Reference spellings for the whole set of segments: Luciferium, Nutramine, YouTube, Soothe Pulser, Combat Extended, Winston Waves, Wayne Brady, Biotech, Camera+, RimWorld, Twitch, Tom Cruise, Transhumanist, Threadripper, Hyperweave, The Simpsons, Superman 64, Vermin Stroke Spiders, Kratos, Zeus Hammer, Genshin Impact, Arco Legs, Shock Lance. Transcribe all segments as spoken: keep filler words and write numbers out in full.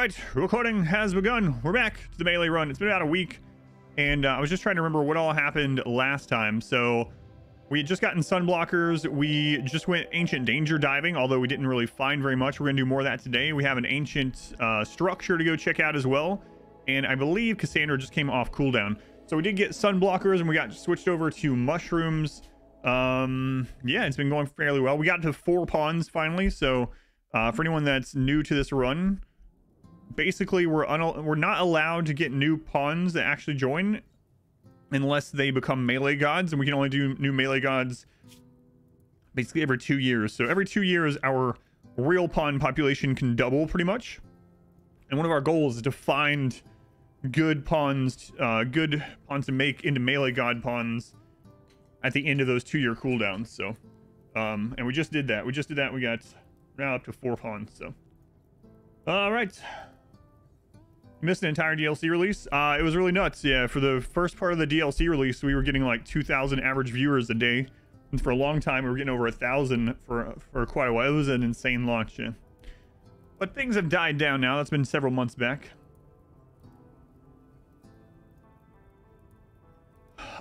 Alright, recording has begun. We're back to the melee run. It's been about a week, and uh, I was just trying to remember what all happened last time. So we had just gotten sunblockers. We just went ancient danger diving, although we didn't really find very much. We're gonna do more of that today. We have an ancient uh, structure to go check out as well, and I believe Cassandra just came off cooldown. So we did get sunblockers, and we got switched over to mushrooms. Um, yeah, it's been going fairly well. We got to four pawns finally. So uh, for anyone that's new to this run, basically we're we're not allowed to get new pawns that actually join unless they become melee gods, and we can only do new melee gods basically every two years. So every two years, our real pawn population can double pretty much. And one of our goals is to find good pawns, uh, good pawns to make into melee god pawns at the end of those two-year cooldowns. So, um, and we just did that. We just did that. We got now up to four pawns. So, all right. Missed an entire D L C release. Uh, it was really nuts. Yeah, for the first part of the D L C release, we were getting like two thousand average viewers a day. And for a long time, we were getting over one thousand for for quite a while. It was an insane launch. Yeah. But things have died down now. That's been several months back.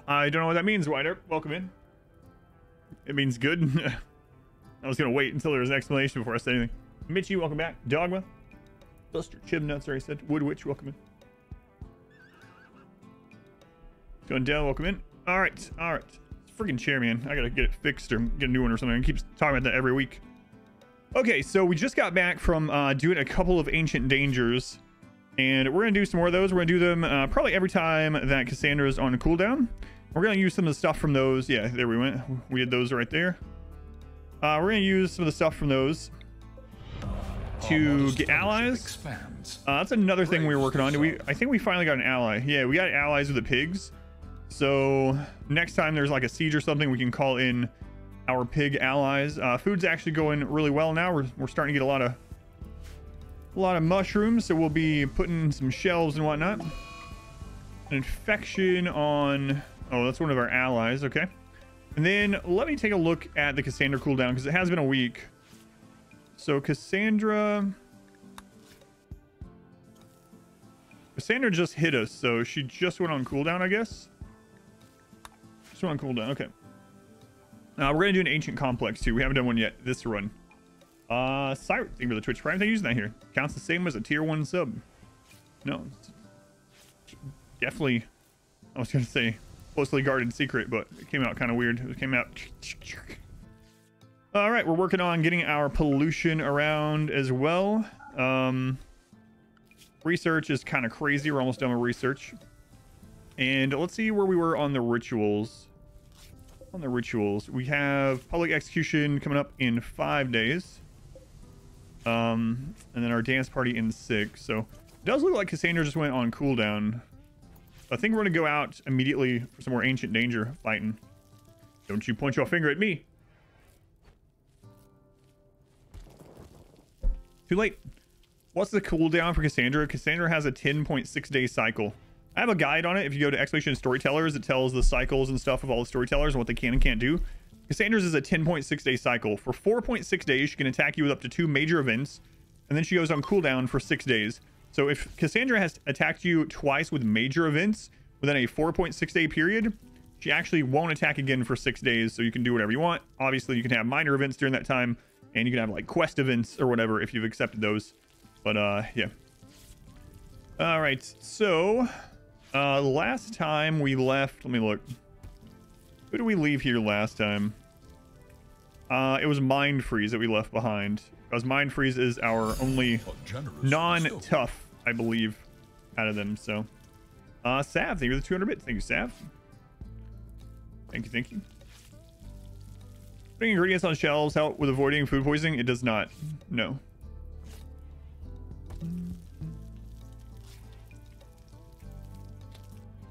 I don't know what that means, Wider. Welcome in. It means good. I was going to wait until there was an explanation before I said anything. Mitchie, welcome back. Dogma. Buster Chibnuts already said. Wood Witch, welcome in. Going down, welcome in. All right, all right. Freaking chair, man. I gotta get it fixed or get a new one or something. I keep talking about that every week. Okay, so we just got back from uh, doing a couple of ancient dangers, and we're gonna do some more of those. We're gonna do them uh, probably every time that Cassandra's on a cooldown. We're gonna use some of the stuff from those. Yeah, there we went. We did those right there. Uh, we're gonna use some of the stuff from those to get allies. Uh, that's another thing we were working on. Do we? I think we finally got an ally. Yeah, we got allies with the pigs. So next time there's like a siege or something, we can call in our pig allies. Uh, food's actually going really well now. We're we're starting to get a lot of a lot of mushrooms, so we'll be putting some shelves and whatnot. An infection on. Oh, that's one of our allies. Okay, and then let me take a look at the Cassandra cooldown because it has been a week. So Cassandra, Cassandra just hit us, so she just went on cooldown, I guess. Just went on cooldown, okay. Uh, we're gonna do an ancient complex too. We haven't done one yet this run. Uh, Cyrus, thank you for the Twitch Prime. They're using that here. Counts the same as a tier one sub. No, definitely. I was gonna say closely guarded secret, but it came out kind of weird. It came out. All right, we're working on getting our pollution around as well. Um, research is kind of crazy. We're almost done with research. And let's see where we were on the rituals. On the rituals, we have public execution coming up in five days. Um, and then our dance party in six. So it does look like Cassandra just went on cooldown. I think we're going to go out immediately for some more ancient danger fighting. Don't you point your finger at me. Too late. What's the cooldown for Cassandra? Cassandra has a ten point six day cycle. I have a guide on it. If you go to Exploration Storytellers, it tells the cycles and stuff of all the storytellers and what they can and can't do. Cassandra's is a ten point six day cycle. For four point six days, she can attack you with up to two major events, and then she goes on cooldown for six days. So if Cassandra has attacked you twice with major events within a four point six day period, she actually won't attack again for six days, so you can do whatever you want. Obviously, you can have minor events during that time, and you can have like quest events or whatever if you've accepted those. But uh, yeah. All right. So uh, last time we left, let me look. Who did we leave here last time? Uh, it was Mind Freeze that we left behind. Because Mind Freeze is our only non-tough, I believe, out of them. So uh, Sav, thank you for the two hundred bits. Thank you, Sav. Thank you. Thank you. Putting ingredients on shelves help with avoiding food poisoning? It does not. No.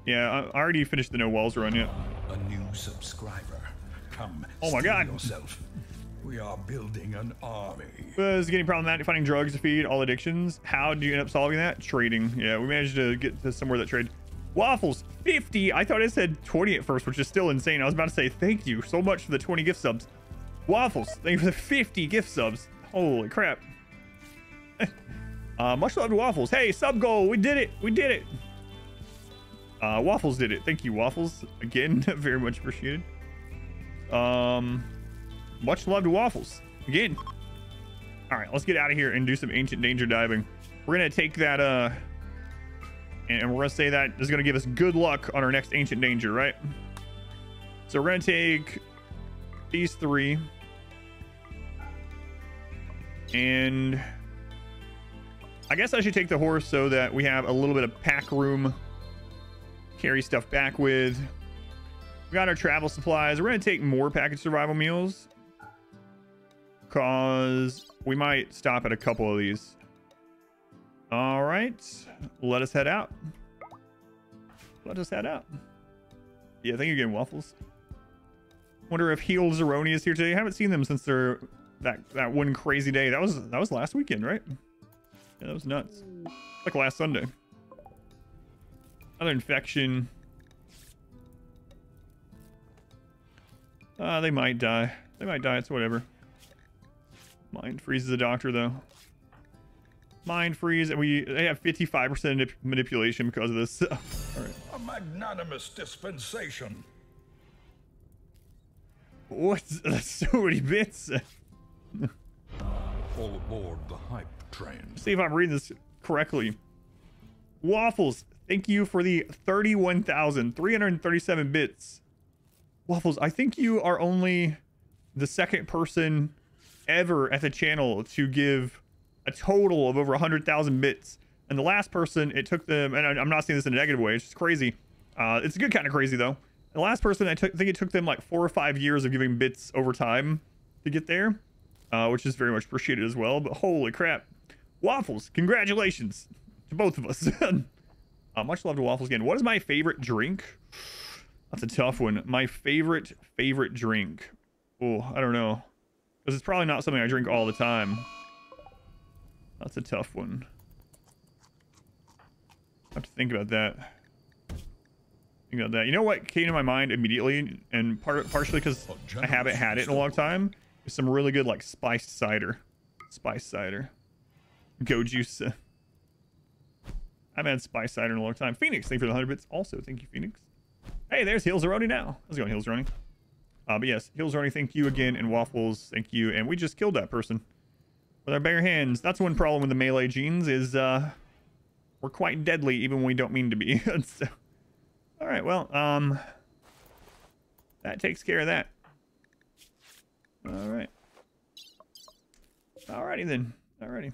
Yeah, I already finished the no walls run yet. A new subscriber. Come. Oh my God. Yourself. We are building an army. Was getting problematic finding drugs to feed all addictions. How do you end up solving that? Trading. Yeah, we managed to get to somewhere that trade. Waffles fifty. I thought I said twenty at first, which is still insane. I was about to say thank you so much for the twenty gift subs. Waffles, thank you for the fifty gift subs. Holy crap. Uh, much loved Waffles. Hey, sub goal. We did it. We did it. Uh, Waffles did it. Thank you, Waffles. Again, very much appreciated. Um, much loved Waffles. Again. All right, let's get out of here and do some ancient danger diving. We're going to take that, uh, and we're going to say that is going to give us good luck on our next ancient danger, right? So we're going to take these three. And I guess I should take the horse so that we have a little bit of pack room. Carry stuff back with. We got our travel supplies. We're going to take more package survival meals. Because we might stop at a couple of these. All right. Let us head out. Let us head out. Yeah, I think you're getting Waffles. Wonder if Heal Zeroni is here today. I haven't seen them since their that that one crazy day. That was that was last weekend, right? Yeah, that was nuts. Like last Sunday. Another infection. Uh, they might die. They might die. It's whatever. Mind freezes the doctor, though. Mind freeze. And we they have fifty-five percent manipulation because of this. All right. A magnanimous dispensation. What? That's so many bits. All aboard the hype train. Let's see if I'm reading this correctly. Waffles, thank you for the thirty-one thousand three hundred thirty-seven bits. Waffles, I think you are only the second person ever at the channel to give a total of over one hundred thousand bits. And the last person, it took them, and I'm not saying this in a negative way, it's just crazy. Uh, it's a good kind of crazy, though. The last person, I took, think it took them like four or five years of giving bits over time to get there, uh, which is very much appreciated as well. But holy crap. Waffles, congratulations to both of us. uh, much love to Waffles again. What is my favorite drink? That's a tough one. My favorite, favorite drink. Oh, I don't know. Because it's probably not something I drink all the time. That's a tough one. I have to think about that. Think about that. You know what came to my mind immediately, and part partially because I haven't had it in a long time, is some really good like spiced cider. Spice cider. Go juice. I haven't had spice cider in a long time. Phoenix, thank you for the one hundred bits. Also, thank you, Phoenix. Hey, there's Heels Aroni now. How's it going, Heels Aroni? Uh, but yes, Heels Aroni, thank you again, and Waffles, thank you. And we just killed that person with our bare hands. That's one problem with the melee genes is uh, we're quite deadly even when we don't mean to be. So, all right, well, um, that takes care of that. All right. Alrighty then. Alrighty.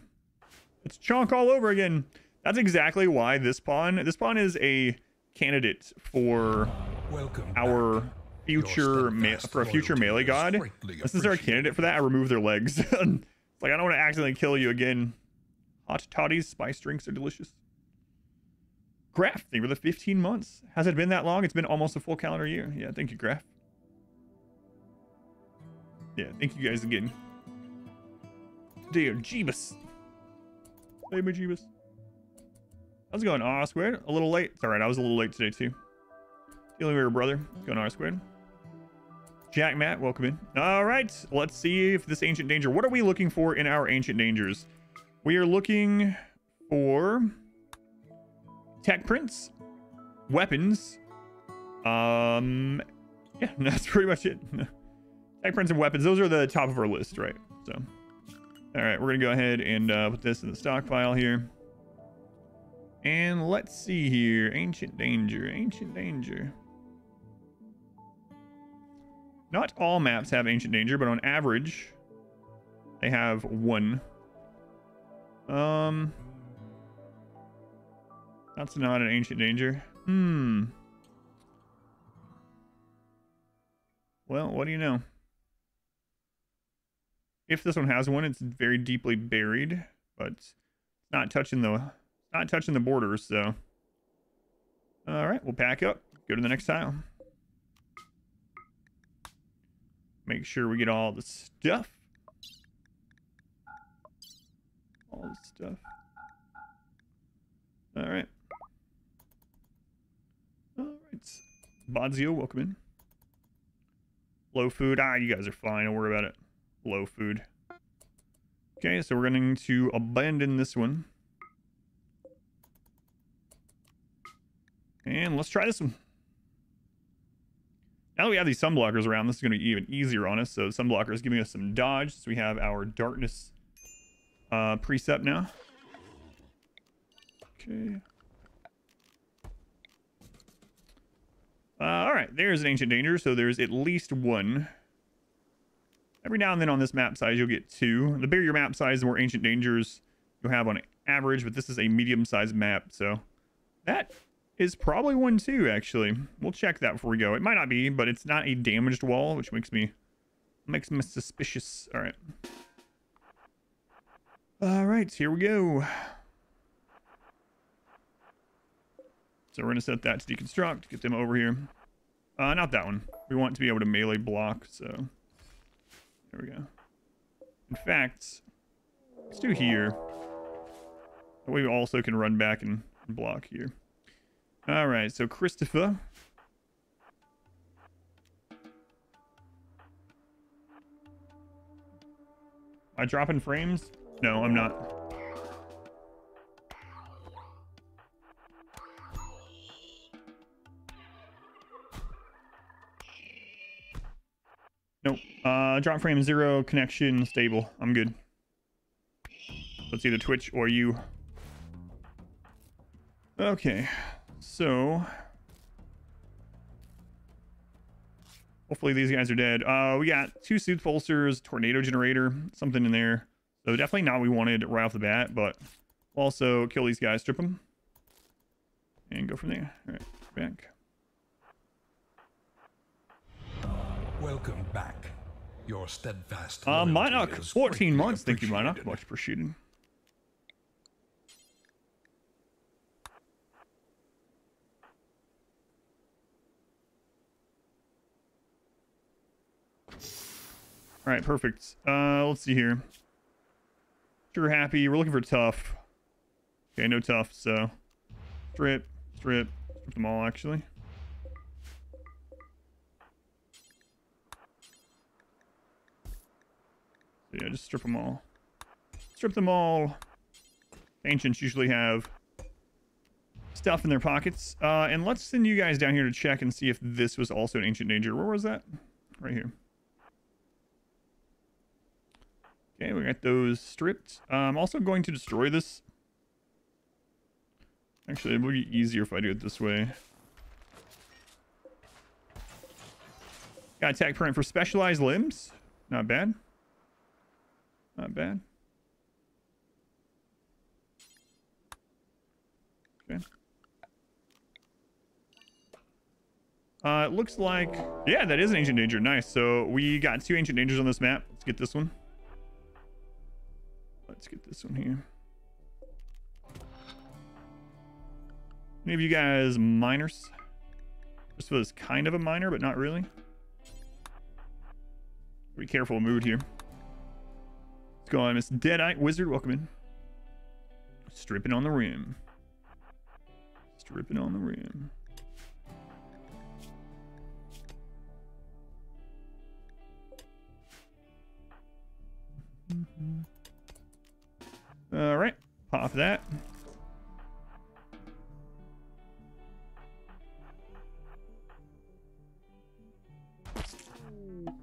It's Chonk all over again. That's exactly why this pawn. This pawn is a candidate for Welcome our... Back. Future ma for a future melee god. Since they're a candidate for that, I remove their legs. It's like, I don't want to accidentally kill you again. Hot toddies, spice drinks are delicious. Graph, thank you for the fifteen months. Has it been that long? It's been almost a full calendar year. Yeah, thank you, Graph. Yeah, thank you guys again. Dear Jeebus. Hey, my Jeebus. How's it going, R Squared? A little late. It's all right. I was a little late today, too. Dealing with your brother. What's going on, R Squared? Jack Matt, welcome in. All right, let's see if this ancient danger, what are we looking for in our ancient dangers? We are looking for tech prints, weapons. Um, yeah, that's pretty much it. Tech prints and weapons. Those are the top of our list, right? So, all right, we're gonna go ahead and uh, put this in the stockpile here. And let's see here, ancient danger, ancient danger. Not all maps have ancient danger, but on average, they have one. Um, that's not an ancient danger. Hmm. Well, what do you know? If this one has one, it's very deeply buried, but it's not touching the not touching the borders. So, all right, we'll pack up, go to the next tile. Make sure we get all the stuff. All the stuff. All right. All right. Bodzio, welcome in. Low food. Ah, you guys are fine. Don't worry about it. Low food. Okay, so we're going to abandon this one. And let's try this one. Now that we have these sun blockers around, this is going to be even easier on us. So sun blockers giving us some dodge. So we have our darkness uh, precept now. Okay. Uh, all right, there's an ancient danger. So there's at least one. Every now and then on this map size, you'll get two. The bigger your map size, the more ancient dangers you'll have on average. But this is a medium-sized map, so that is probably one too, actually. We'll check that before we go. It might not be, but it's not a damaged wall, which makes me makes me suspicious. All right. All right, here we go. So we're going to set that to deconstruct, get them over here. Uh, not that one. We want to be able to melee block, so... There we go. In fact, let's do here. That way we also can run back and block here. All right, so Christopher. Am I dropping frames? No, I'm not. Nope. Uh, drop frame zero, connection stable. I'm good. Let's either Twitch or you. Okay. So. Hopefully these guys are dead. Uh, we got two Sooth Pulsers, Tornado Generator, something in there. So definitely not what we wanted right off the bat, but also kill these guys, strip them. And go from there. All right, back. Welcome back. Your steadfast. Uh, Monarch, fourteen months. Thank you, Monarch. Much appreciated. All right, perfect. Uh, let's see here. Sure, happy. We're looking for tough. Okay, no tough. So, strip, strip, strip them all. Actually. Yeah, just strip them all. Strip them all. Ancients usually have stuff in their pockets. Uh, and let's send you guys down here to check and see if this was also an ancient danger. Where was that? Right here. Okay, we got those stripped. Uh, I'm also going to destroy this. Actually, it will be easier if I do it this way. Got attack print for specialized limbs. Not bad. Not bad. Okay. Uh, it looks like... Yeah, that is an ancient danger. Nice. So we got two ancient dangers on this map. Let's get this one. Let's get this one here. Any of you guys minors? This was kind of a minor, but not really. Be careful mood here. What's going on, Miss Deadite Wizard? Welcome in. Stripping on the rim. Stripping on the rim. Mm-hmm. All right, pop that. All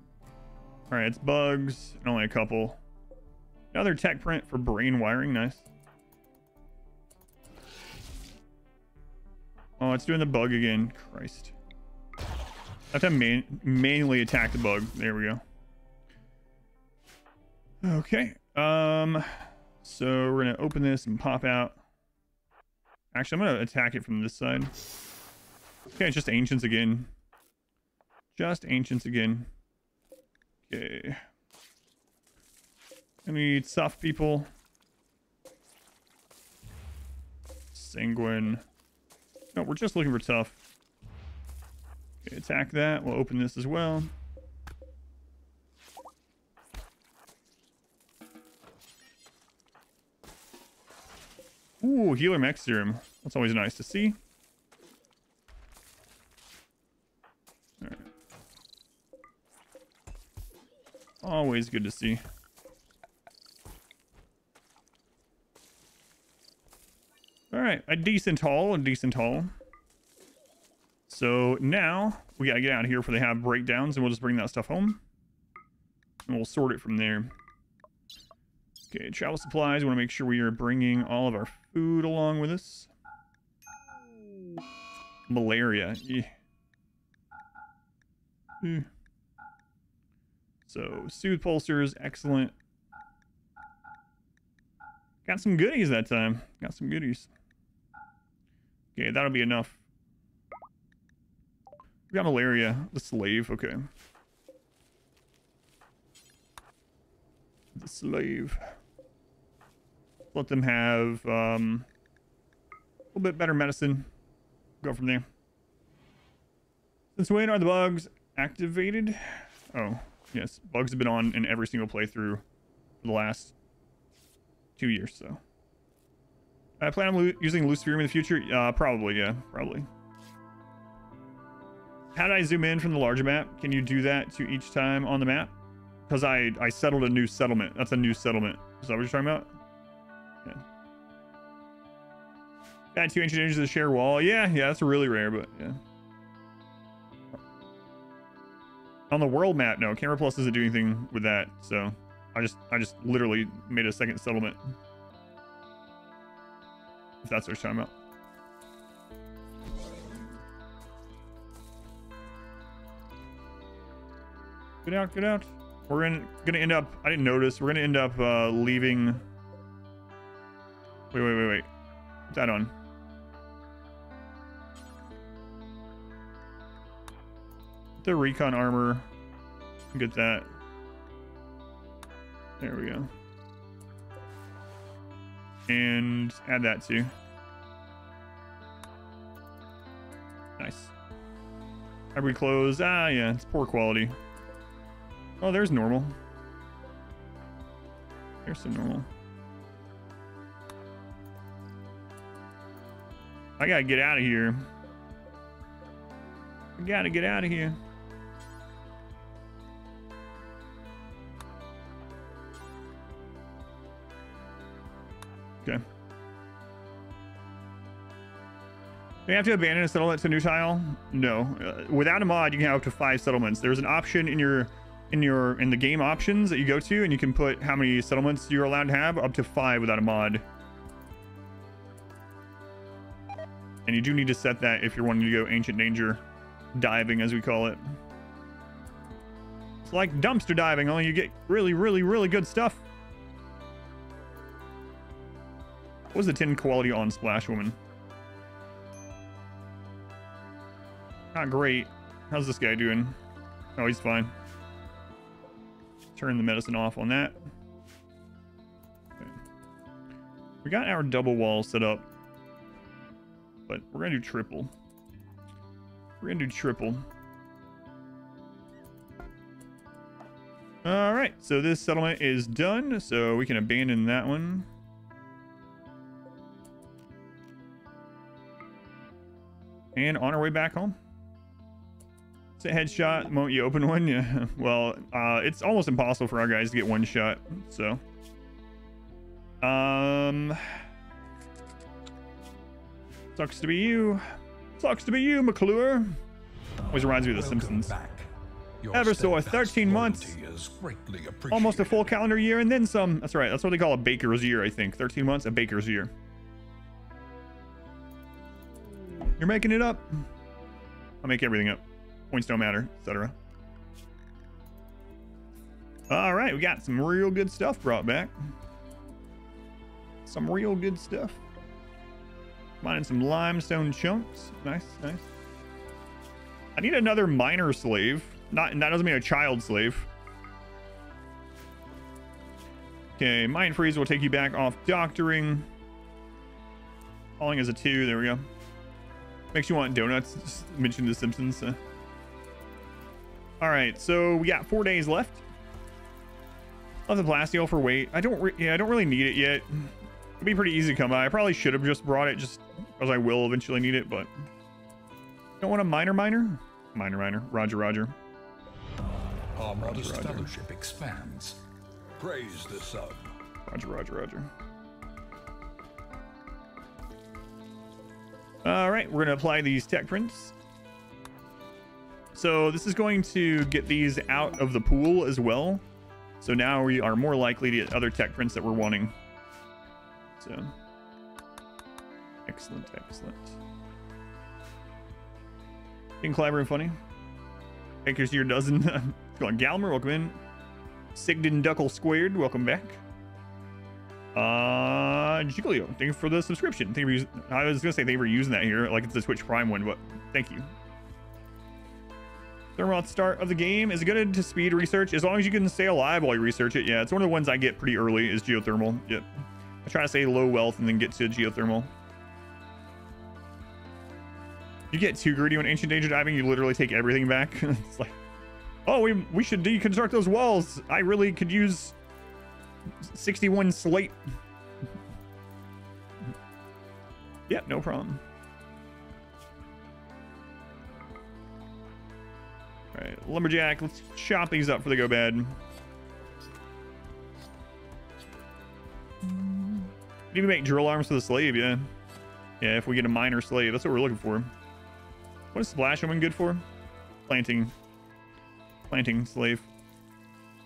right, it's bugs and only a couple. Another tech print for brain wiring. Nice. Oh, it's doing the bug again. Christ. I have to man manually attack the bug. There we go. Okay. Um, so we're going to open this and pop out. Actually, I'm going to attack it from this side. Okay, it's just ancients again. Just ancients again. Okay. I need soft people. Sanguine. No, we're just looking for tough. Okay, attack that. We'll open this as well. Ooh, healer mech serum. That's always nice to see. All right. Always good to see. All right, a decent haul, a decent haul. So now we gotta get out of here before they have breakdowns, and we'll just bring that stuff home. And we'll sort it from there. Okay, travel supplies. We want to make sure we are bringing all of our food along with us. Malaria. Eh. Eh. So, soothe pulsers. Excellent. Got some goodies that time. Got some goodies. Okay, that'll be enough. We got malaria. The slave. Okay. The slave. Let them have um, a little bit better medicine. Go from there. Since when are the bugs activated? Oh, yes. Bugs have been on in every single playthrough for the last two years, so. I plan on lo using Luciferium in the future? Uh, probably, yeah. Probably. How did I zoom in from the larger map? Can you do that to each time on the map? Because I, I settled a new settlement. That's a new settlement. Is that what you're talking about? Yeah. Add two ancient engines to the share wall. Yeah, yeah, that's really rare, but yeah. On the world map, no. Camera Plus isn't doing anything with that, so I just I just literally made a second settlement. If that's what you're talking about. Get out, get out. We're in, gonna end up, I didn't notice, we're gonna end up uh, leaving. Wait, wait, wait, wait. Put that on. The recon armor. Get that. There we go. And add that too. Nice. Every clothes. Ah, yeah, it's poor quality. Oh, there's normal. There's some normal. I gotta get out of here. I gotta get out of here. Okay. Do you have to abandon a settlement to new tile? No. Uh, without a mod, you can have up to five settlements. There's an option in your... in your in the game options that you go to, and you can put how many settlements you're allowed to have, up to five without a mod. And you do need to set that if you're wanting to go ancient danger diving, as we call it. It's like dumpster diving, only you get really really really good stuff. What was the tin quality on Splash Woman? Not great. How's this guy doing? Oh, he's fine. Turn the medicine off on that. Okay. We got our double wall set up, but we're gonna do triple. We're gonna do triple. All right, so this settlement is done, so we can abandon that one. And on our way back home. A headshot, won't you open one? Yeah, well, uh it's almost impossible for our guys to get one shot, so um sucks to be you, sucks to be you, McClure. Always reminds me of The Simpsons. Ever so thirteen months, almost a full calendar year and then some. That's right, that's what they call a baker's year, I think. Thirteen months, a baker's year. You're making it up. I'll make everything up. Points don't matter, et cetera. All right, we got some real good stuff brought back. Some real good stuff. Mining some limestone chunks. Nice, nice. I need another miner slave. Not, that doesn't mean a child slave. Okay, mind freeze will take you back off doctoring. Calling is a two. There we go. Makes you want donuts. Just mentioned The Simpsons. Uh, All right, so we got four days left. Left the plasteel for weight. I don't, re yeah, I don't really need it yet. It'd be pretty easy to come by. I probably should have just brought it, just because I will eventually need it, but don't want a minor, minor, minor, minor. Roger, Roger. Our modest fellowship expands. Praise the sun. Roger, Roger, Roger. All right, we're gonna apply these tech prints. So this is going to get these out of the pool as well. So now we are more likely to get other tech prints that we're wanting. So excellent, excellent. Being clever and funny. Anchors to your dozen. It's going Galmer, welcome in. Sigden Duckle Squared, welcome back. Uh, Giglio, thank you for the subscription. Thank you for using, I was gonna say they were using that here, like it's the Twitch Prime one, but thank you. Thermal start of the game. Is it good to speed research? As long as you can stay alive while you research it. Yeah, it's one of the ones I get pretty early is geothermal. Yep. I try to say low wealth and then get to geothermal. You get too greedy on ancient danger diving, you literally take everything back. It's like, oh, we we should deconstruct those walls. I really could use sixty-one slate. Yep, no problem. All right, Lumberjack, let's chop these up for the go bad. Maybe we make drill arms for the slave, yeah. Yeah, if we get a minor slave, that's what we're looking for. What is Splash Omen good for? Planting. Planting slave.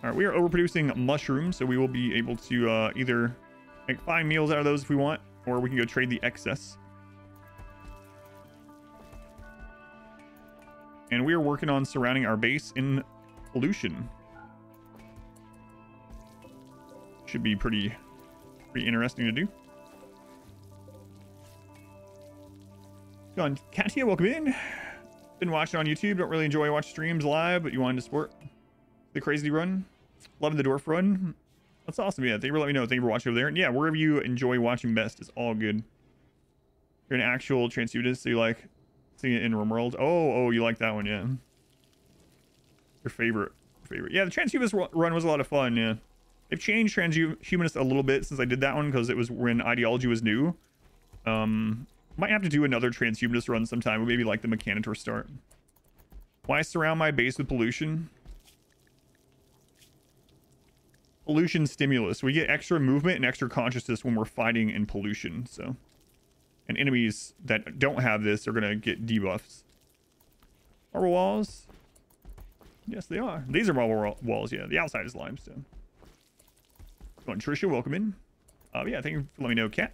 All right, we are overproducing mushrooms, so we will be able to uh, either make five meals out of those if we want, or we can go trade the excess. And we are working on surrounding our base in pollution. Should be pretty, pretty interesting to do. John Katia, welcome in. Been watching on YouTube. Don't really enjoy watch streams live, but you wanted to support the crazy run. Loving the dwarf run. That's awesome. Yeah, thank you for letting me know. Thank you for watching over there. And yeah, wherever you enjoy watching best is all good. You're an actual transhumanist, so you like seeing it in RimWorld. Oh, oh, you like that one, yeah. Your favorite, favorite. Yeah, the transhumanist run was a lot of fun. Yeah, they've changed transhumanist a little bit since I did that one because it was when ideology was new. Um, might have to do another transhumanist run sometime, maybe like the Mechanitor start. Why surround my base with pollution? Pollution stimulus. We get extra movement and extra consciousness when we're fighting in pollution. So, and enemies that don't have this are going to get debuffs. Marble walls. Yes, they are. These are marble walls. Yeah, the outside is limestone. Go on, Trisha, welcome in. Uh, yeah, thank you for letting me know, Kat.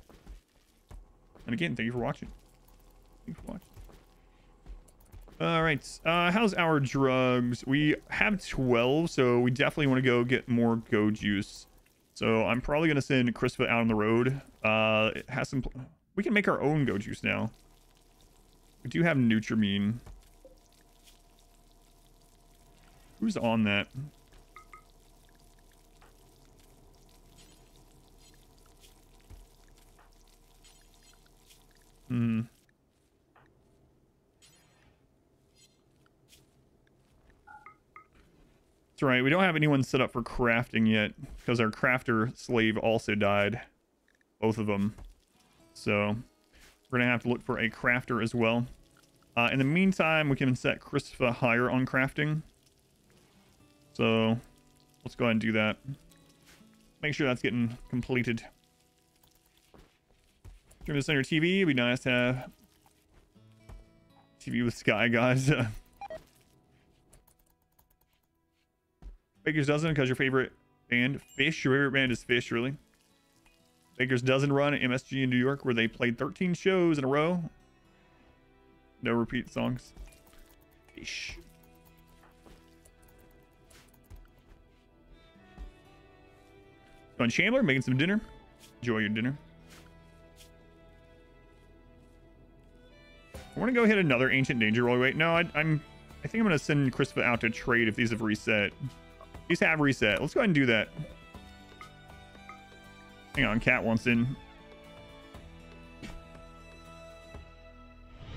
And again, thank you for watching. Thank you for watching. All right, uh, how's our drugs? We have twelve, so we definitely want to go get more go juice. So I'm probably going to send CRISPR out on the road. Uh, it has some. We can make our own go juice now. We do have Nutramine. Who's on that? Hmm. That's right. We don't have anyone set up for crafting yet because our crafter slave also died. Both of them. So we're going to have to look for a crafter as well. Uh, in the meantime, we can set Christopher higher on crafting. So let's go ahead and do that. Make sure that's getting completed. Turn this on your T V. It'd be nice to have T V with Sky Guys. Baker's Dozen, because your favorite band, Fish. Your favorite band is Fish, really. Baker's Dozen run at M S G in New York, where they played thirteen shows in a row. No repeat songs. Fish. John Chandler, making some dinner. Enjoy your dinner. I want to go hit another Ancient Danger while we wait. No, I, I'm... I think I'm going to send Crispa out to trade if these have reset. These have reset. Let's go ahead and do that. Hang on, Cat wants in.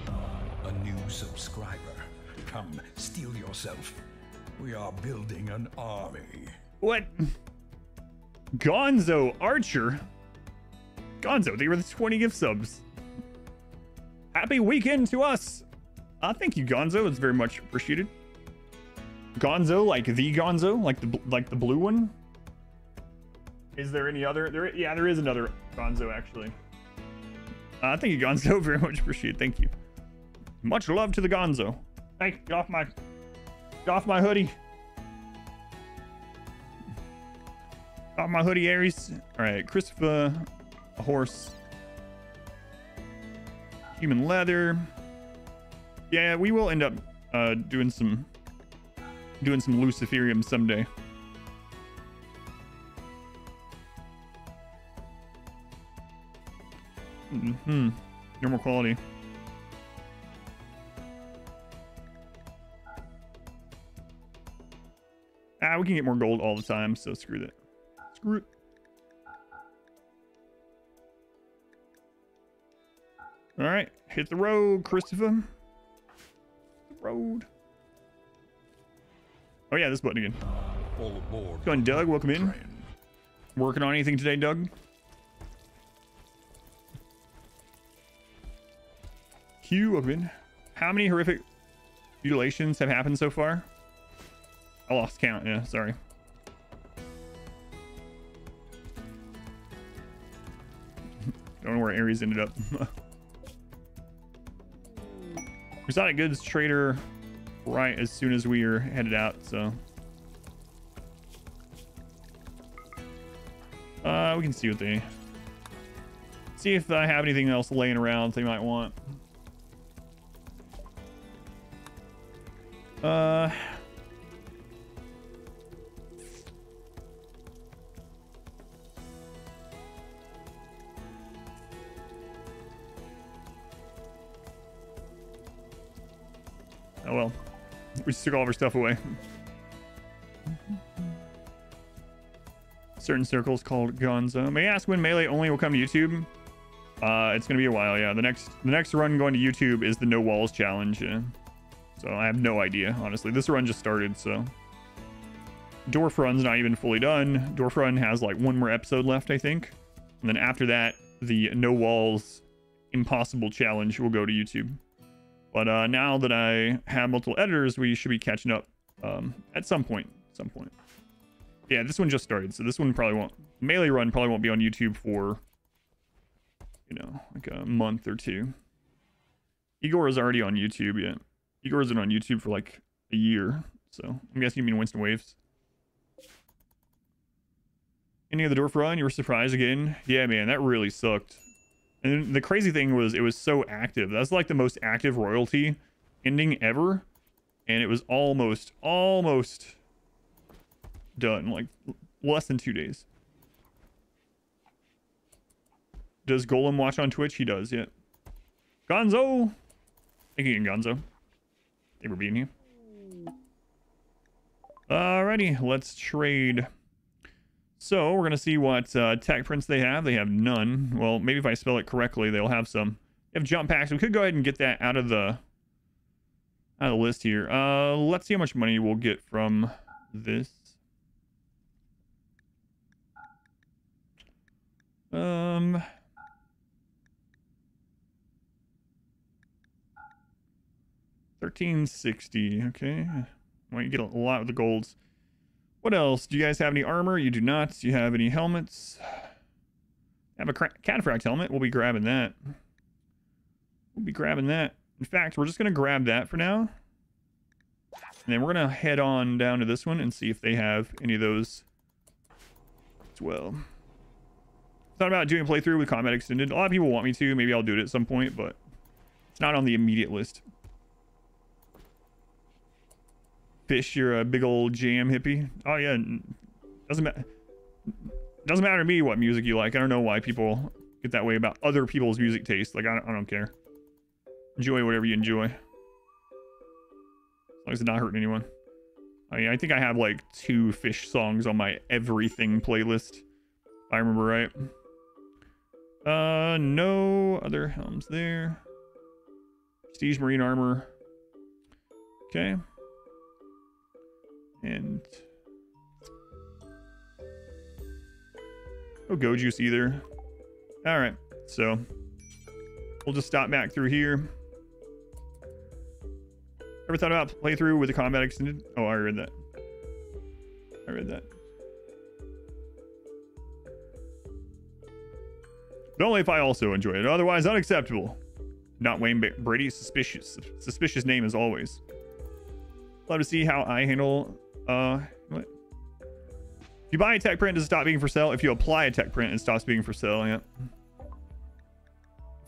A new subscriber. Come, steal yourself. We are building an army. What? Gonzo Archer? Gonzo, they were the twenty gift subs. Happy weekend to us. Uh, thank you, Gonzo. It's very much appreciated. Gonzo, like the Gonzo, like the like the blue one. Is there any other? There, yeah, there is another Gonzo actually. Uh, thank you, Gonzo. Very much appreciated. Thank you. Much love to the Gonzo. Hey, get off my Get off my hoodie. Get off my hoodie, Ares. All right, Christopher, a horse. Human leather. Yeah, we will end up uh, doing some doing some Luciferium someday. Mm-hmm. Normal quality. Ah, we can get more gold all the time, so screw that. Screw it. All right, hit the road, Christopher. The road. Oh yeah, this button again. All aboard. Go on, Doug. Welcome in. Train. Working on anything today, Doug? Q, welcome in. How many horrific mutilations have happened so far? I lost count, yeah, sorry. Don't know where Ares ended up. Exotic goods trader right as soon as we are headed out, so. Uh, we can see what they... See if I have anything else laying around they might want. Uh... Oh well, we just took all of our stuff away. Certain circles called Gonzo. May I ask when Melee only will come to YouTube? Uh, it's gonna be a while, yeah. The next the next run going to YouTube is the No Walls Challenge. Yeah. So I have no idea, honestly. This run just started, so. Dwarf Run's not even fully done. Dwarf Run has like one more episode left, I think. And then after that, the No Walls Impossible Challenge will go to YouTube. But uh, now that I have multiple editors, we should be catching up um, at some point. Some point. Yeah, this one just started, so this one probably won't. Melee Run probably won't be on YouTube for, you know, like a month or two. Igor is already on YouTube, yeah. Igor's been on YouTube for like a year, so I'm guessing you mean Winston Waves. Any of the Dwarf Run, you were surprised again? Yeah, man, that really sucked. And the crazy thing was, it was so active. That's like the most active royalty ending ever. And it was almost, almost done. Like, less than two days. Does Golem watch on Twitch? He does, yeah. Gonzo! Thank you, Gonzo. They were beating you. Alrighty, let's trade... So we're going to see what uh, tech prints they have. They have none. Well, maybe if I spell it correctly, they'll have some. They have jump packs. We could go ahead and get that out of the out of the list here. Uh, let's see how much money we'll get from this. Um, thirteen sixty. Okay. Well, you get a lot of the golds. What else? Do you guys have any armor? You do not. Do you have any helmets? Have a Cataphract helmet. We'll be grabbing that. We'll be grabbing that. In fact, we're just going to grab that for now. And then we're going to head on down to this one and see if they have any of those as well. Thought about doing a playthrough with Combat Extended. A lot of people want me to. Maybe I'll do it at some point, but it's not on the immediate list. Fish, you're a big old jam hippie. Oh yeah, doesn't ma doesn't matter to me what music you like. I don't know why people get that way about other people's music taste. Like I don't, I don't care. Enjoy whatever you enjoy. As long as it's not hurting anyone. I mean, I think I have like two Fish songs on my everything playlist. If I remember right. Uh, no other helms there. Prestige Marine Armor. Okay. And no Go Juice either. All right, so we'll just stop back through here. Ever thought about playthrough with the Combat Extended? Oh, I read that. I read that. But only if I also enjoy it. Otherwise, unacceptable. Not Wayne Brady. Suspicious. Suspicious name as always. Love to see how I handle uh what? If you buy a tech print, does it stop being for sale? If you apply a tech print, it stops being for sale, yeah.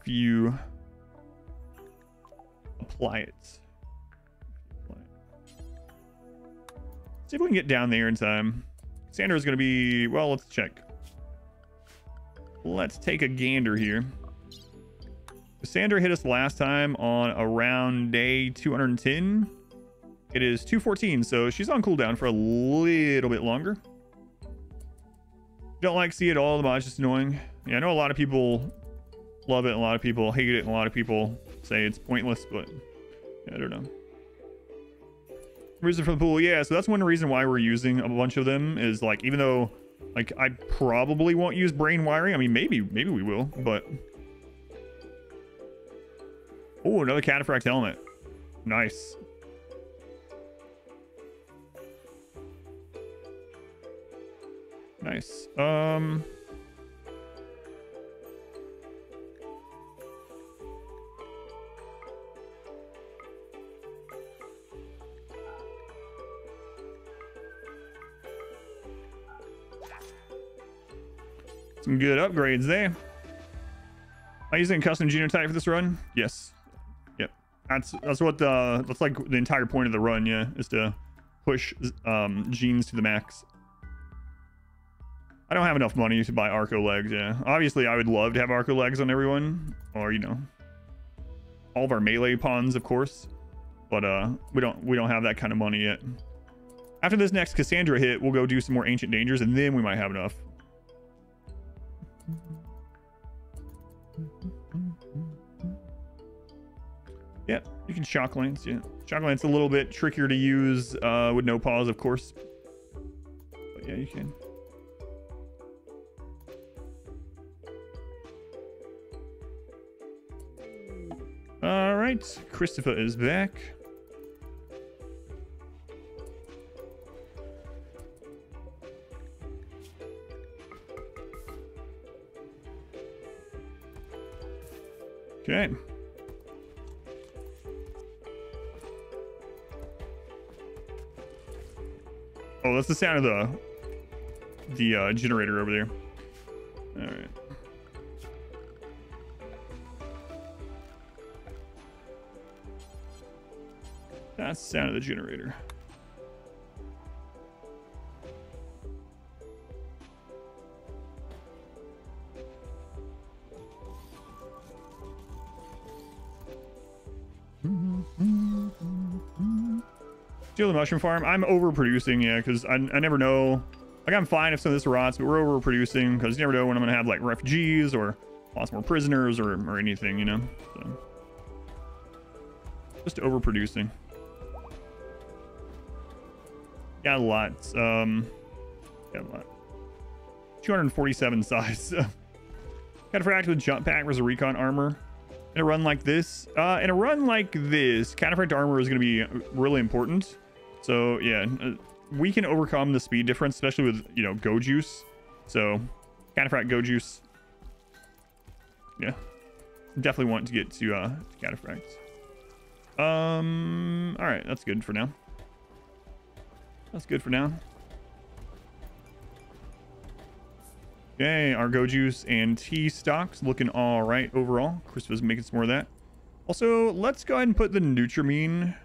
If you apply it. Apply it. See if we can get down there in time. Sandra's gonna be, well, let's check. Let's take a gander here. Cassandra hit us last time on around day two hundred ten. It is two fourteen, so she's on cooldown for a little bit longer. Don't like C at all, the mod's just annoying. Yeah, I know a lot of people love it, and a lot of people hate it, and a lot of people say it's pointless, but yeah, I don't know. Reason for the pool, yeah, so that's one reason why we're using a bunch of them is, like, even though, like, I probably won't use brain wiring. I mean, maybe, maybe we will, but... Oh, another Cataphract helmet. Nice. Nice. Um... Some good upgrades there. Are you using a custom genotype for this run? Yes. Yep. That's that's what the that's like the entire point of the run, yeah, is to push um, genes to the max. I don't have enough money to buy Arco Legs, yeah. Obviously, I would love to have Arco Legs on everyone, or you know, all of our melee pawns, of course. But uh, we don't we don't have that kind of money yet. After this next Cassandra hit, we'll go do some more Ancient Dangers, and then we might have enough. Yeah, you can Shock Lance, yeah. Shock Lance a little bit trickier to use uh, with no pause, of course. But yeah, you can. All right, Christopher is back. Okay. Oh, that's the sound of the the uh, generator over there. All right. That's the sound of the generator. Steal the mushroom farm. I'm overproducing, yeah, because I, I never know. Like, I'm fine if some of this rots, but we're overproducing because you never know when I'm going to have, like, refugees or lots more prisoners or, or anything, you know? So, just overproducing. Got a lot. Um, got a lot. two forty-seven size. Cataphract with jump pack versus recon armor. In a run like this, uh, in a run like this, Cataphract armor is going to be really important. So yeah, we can overcome the speed difference, especially with, you know, Go Juice. So Cataphract, Go Juice. Yeah, definitely want to get to uh, Cataphract. Um, all right, that's good for now. That's good for now. Okay, our Go Juice and tea stocks looking all right overall. Christopher's making some more of that. Also, let's go ahead and put the Nutramine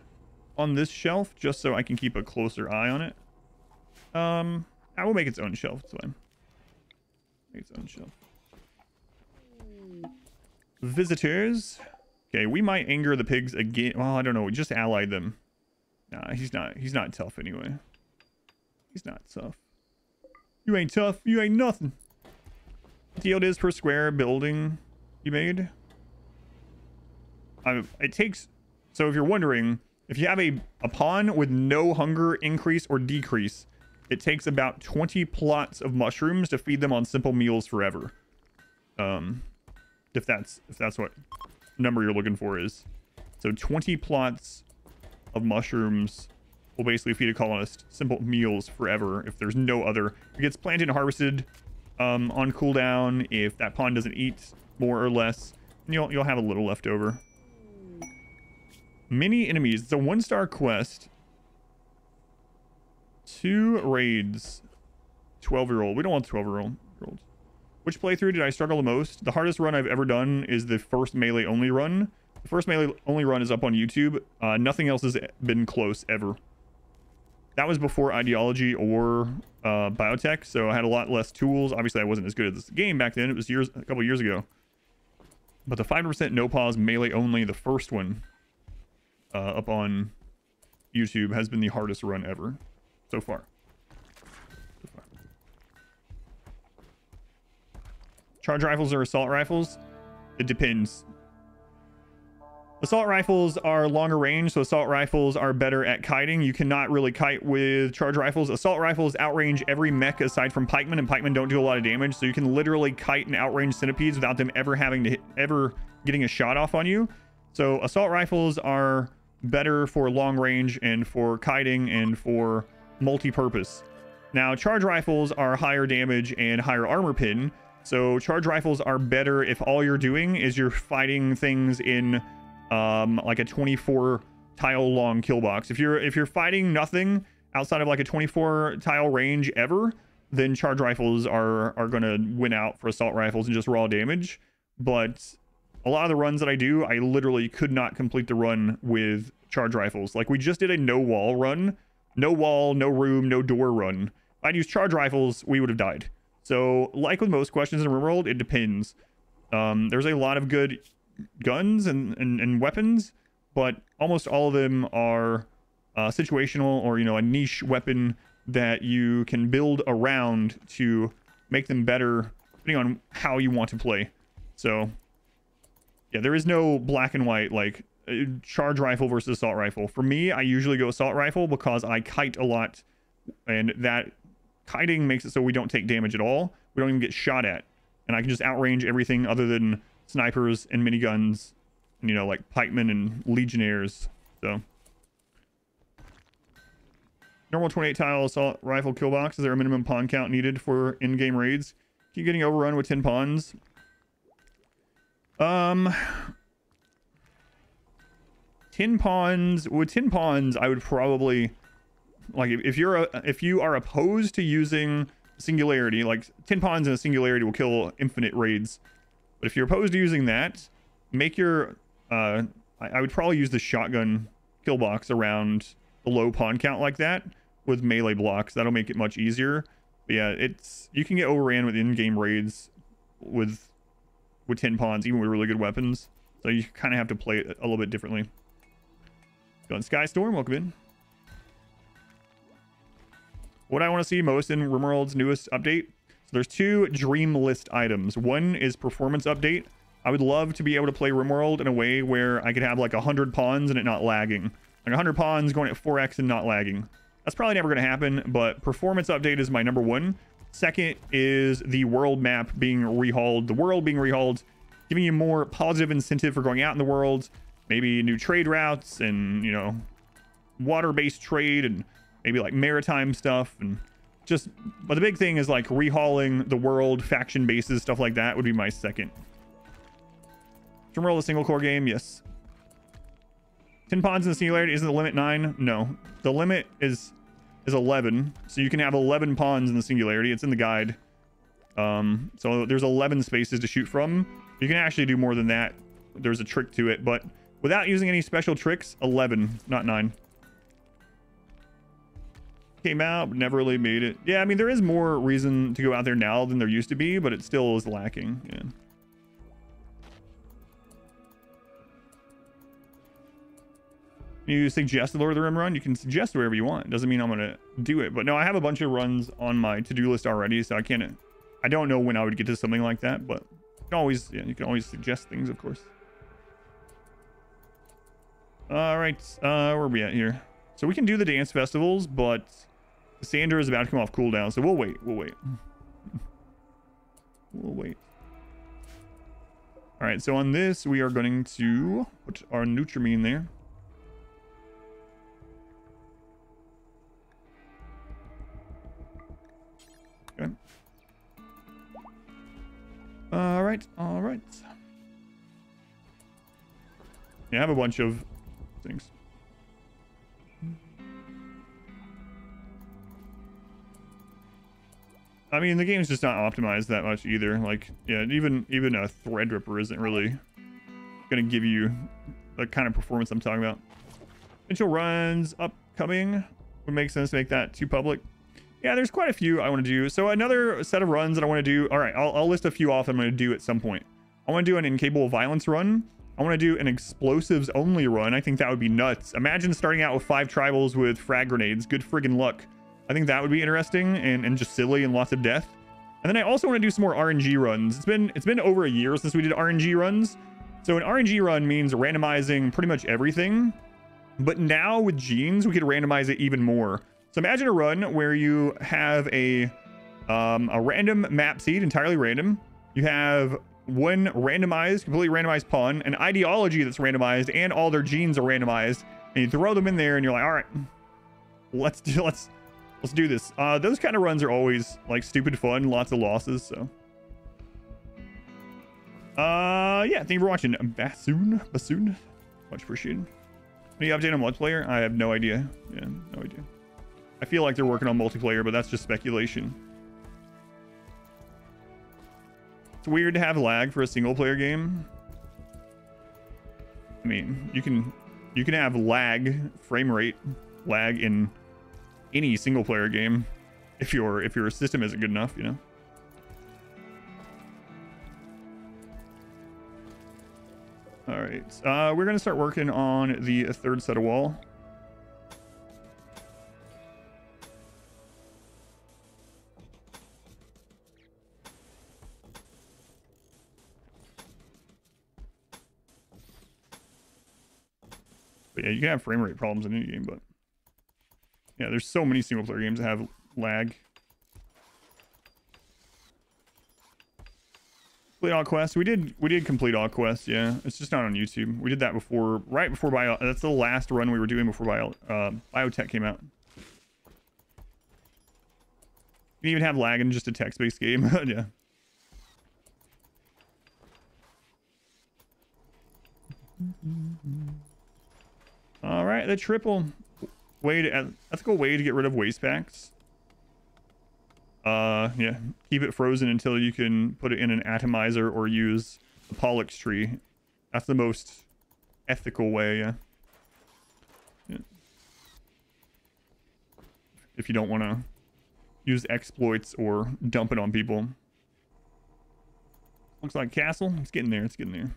on this shelf just so I can keep a closer eye on it. Um, I will make its own shelf. It's fine. Make its own shelf. Visitors. Okay, we might anger the pigs again. Well, I don't know. We just allied them. Nah, he's not. He's not tough anyway. He's not tough. You ain't tough. You ain't nothing. What the yield is per square building you made? I, it takes... So if you're wondering, if you have a, a pawn with no hunger increase or decrease, it takes about twenty plots of mushrooms to feed them on simple meals forever. Um, if that's if that's what number you're looking for is. So twenty plots of mushrooms will basically feed a colonist simple meals forever if there's no other. It gets planted and harvested um on cooldown. If that pawn doesn't eat more or less, and you'll you'll have a little left over. Many enemies. It's a one star quest. Two raids. twelve year old. We don't want twelve year olds. Which playthrough did I struggle the most? The hardest run I've ever done is the first melee only run. The first melee only run is up on YouTube. Uh, nothing else has been close ever. That was before Ideology or uh, Biotech, so I had a lot less tools. Obviously, I wasn't as good at this game back then. It was years, a couple years ago. But the five percent no pause melee only, the first one uh, up on YouTube, has been the hardest run ever so far. So far. Charge rifles or assault rifles? It depends. Assault rifles are longer range, so assault rifles are better at kiting. You cannot really kite with charge rifles. Assault rifles outrange every mech aside from pikemen, and pikemen don't do a lot of damage, so you can literally kite and outrange centipedes without them ever having to hit, ever getting a shot off on you. So assault rifles are better for long range and for kiting and for multi-purpose. Now, charge rifles are higher damage and higher armor pin, so charge rifles are better if all you're doing is you're fighting things in Um, like a twenty-four tile long kill box. If you're if you're fighting nothing outside of like a twenty-four tile range ever, then charge rifles are are gonna win out for assault rifles and just raw damage. But a lot of the runs that I do, I literally could not complete the run with charge rifles. Like we just did a no wall run, no wall, no room, no door run. If I'd used charge rifles, we would have died. So like with most questions in RimWorld, it depends. Um, there's a lot of good guns and, and and weapons, but almost all of them are uh situational, or you know, a niche weapon that you can build around to make them better depending on how you want to play. So yeah, there is no black and white like uh, charge rifle versus assault rifle. For me, I usually go assault rifle because I kite a lot, and that kiting makes it so we don't take damage at all. We don't even get shot at, and I can just outrange everything other than snipers and miniguns, and you know, like pikemen and legionnaires. So normal twenty-eight tile assault rifle kill box. Is there a minimum pawn count needed for in-game raids? Keep getting overrun with ten pawns. Um, ten pawns with ten pawns. I would probably like if, if you're a, if you are opposed to using singularity, like ten pawns in a singularity will kill infinite raids. But if you're opposed to using that, make your, uh, I, I would probably use the shotgun kill box around the low pawn count like that with melee blocks. That'll make it much easier. But yeah, it's, you can get overran with in-game raids with, with ten pawns, even with really good weapons. So you kind of have to play it a little bit differently. Going Skystorm, welcome in. What I want to see most in RimWorld's newest update? There's two dream list items. One is performance update. I would love to be able to play RimWorld in a way where I could have like one hundred pawns and it not lagging. Like one hundred pawns going at four X and not lagging. That's probably never going to happen, but performance update is my number one. Second is the world map being rehauled. The world being rehauled, giving you more positive incentive for going out in the world. Maybe new trade routes and, you know, water-based trade and maybe like maritime stuff and... Just, but the big thing is like rehauling the world, faction bases, stuff like that would be my second. RimWorld a single core game? Yes. ten pawns in the singularity, isn't the limit nine? No. The limit is is eleven. So you can have eleven pawns in the singularity. It's in the guide. Um, so there's eleven spaces to shoot from. You can actually do more than that. There's a trick to it, but without using any special tricks, eleven, not nine. Came out, but never really made it. Yeah, I mean, there is more reason to go out there now than there used to be, but it still is lacking. Yeah. You suggest the Lord of the Rim run? You can suggest wherever you want. Doesn't mean I'm gonna do it, but no, I have a bunch of runs on my to-do list already, so I can't. I don't know when I would get to something like that, but you can always, yeah, you can always suggest things, of course. All right, uh, where are we at here? So we can do the dance festivals, but Cassandra is about to come off cooldown, so we'll wait. We'll wait. We'll wait. All right, so on this, we are going to put our Nutramine there. Okay. All right, all right. Yeah, I have a bunch of things. I mean, the game's just not optimized that much either. Like, yeah, even even a Threadripper isn't really gonna give you the kind of performance I'm talking about. Potential runs upcoming. Would make sense to make that too public. Yeah, there's quite a few I want to do. So another set of runs that I want to do. All right, I'll, I'll list a few off I'm going to do at some point. I want to do an Incapable Violence run. I want to do an Explosives Only run. I think that would be nuts. Imagine starting out with five tribals with frag grenades. Good friggin' luck. I think that would be interesting and, and just silly and lots of death. And then I also want to do some more R N G runs. It's been, it's been over a year since we did R N G runs. So an R N G run means randomizing pretty much everything. But now with genes, we could randomize it even more. So imagine a run where you have a um, a random map seed, entirely random. You have one randomized, completely randomized pawn, an ideology that's randomized, and all their genes are randomized. And you throw them in there, and you're like, all right, let's do let's let's do this. Uh, those kind of runs are always like stupid fun, lots of losses. So, uh, yeah, thank you for watching. Bassoon, bassoon, much appreciated. Any update on multiplayer? I have no idea. Yeah, no idea. I feel like they're working on multiplayer, but that's just speculation. It's weird to have lag for a single player game. I mean, you can you can have lag, frame rate lag in any single player game if your if your system isn't good enough, you know. All right, uh, we're gonna start working on the third set of wall. But yeah, you can have frame rate problems in any game, but yeah, there's so many single player games that have lag. Complete all quests. We did we did complete all quests, yeah. It's just not on YouTube. We did that before, right before Bio. That's the last run we were doing before Bio uh, Biotech came out. You can even have lag in just a text-based game, yeah. All right, the triple way to ethical way to get rid of waste packs. Uh, yeah, keep it frozen until you can put it in an atomizer or use the Pollock's tree. That's the most ethical way. Yeah. yeah. If you don't want to use exploits or dump it on people. Looks like castle. It's getting there. It's getting there.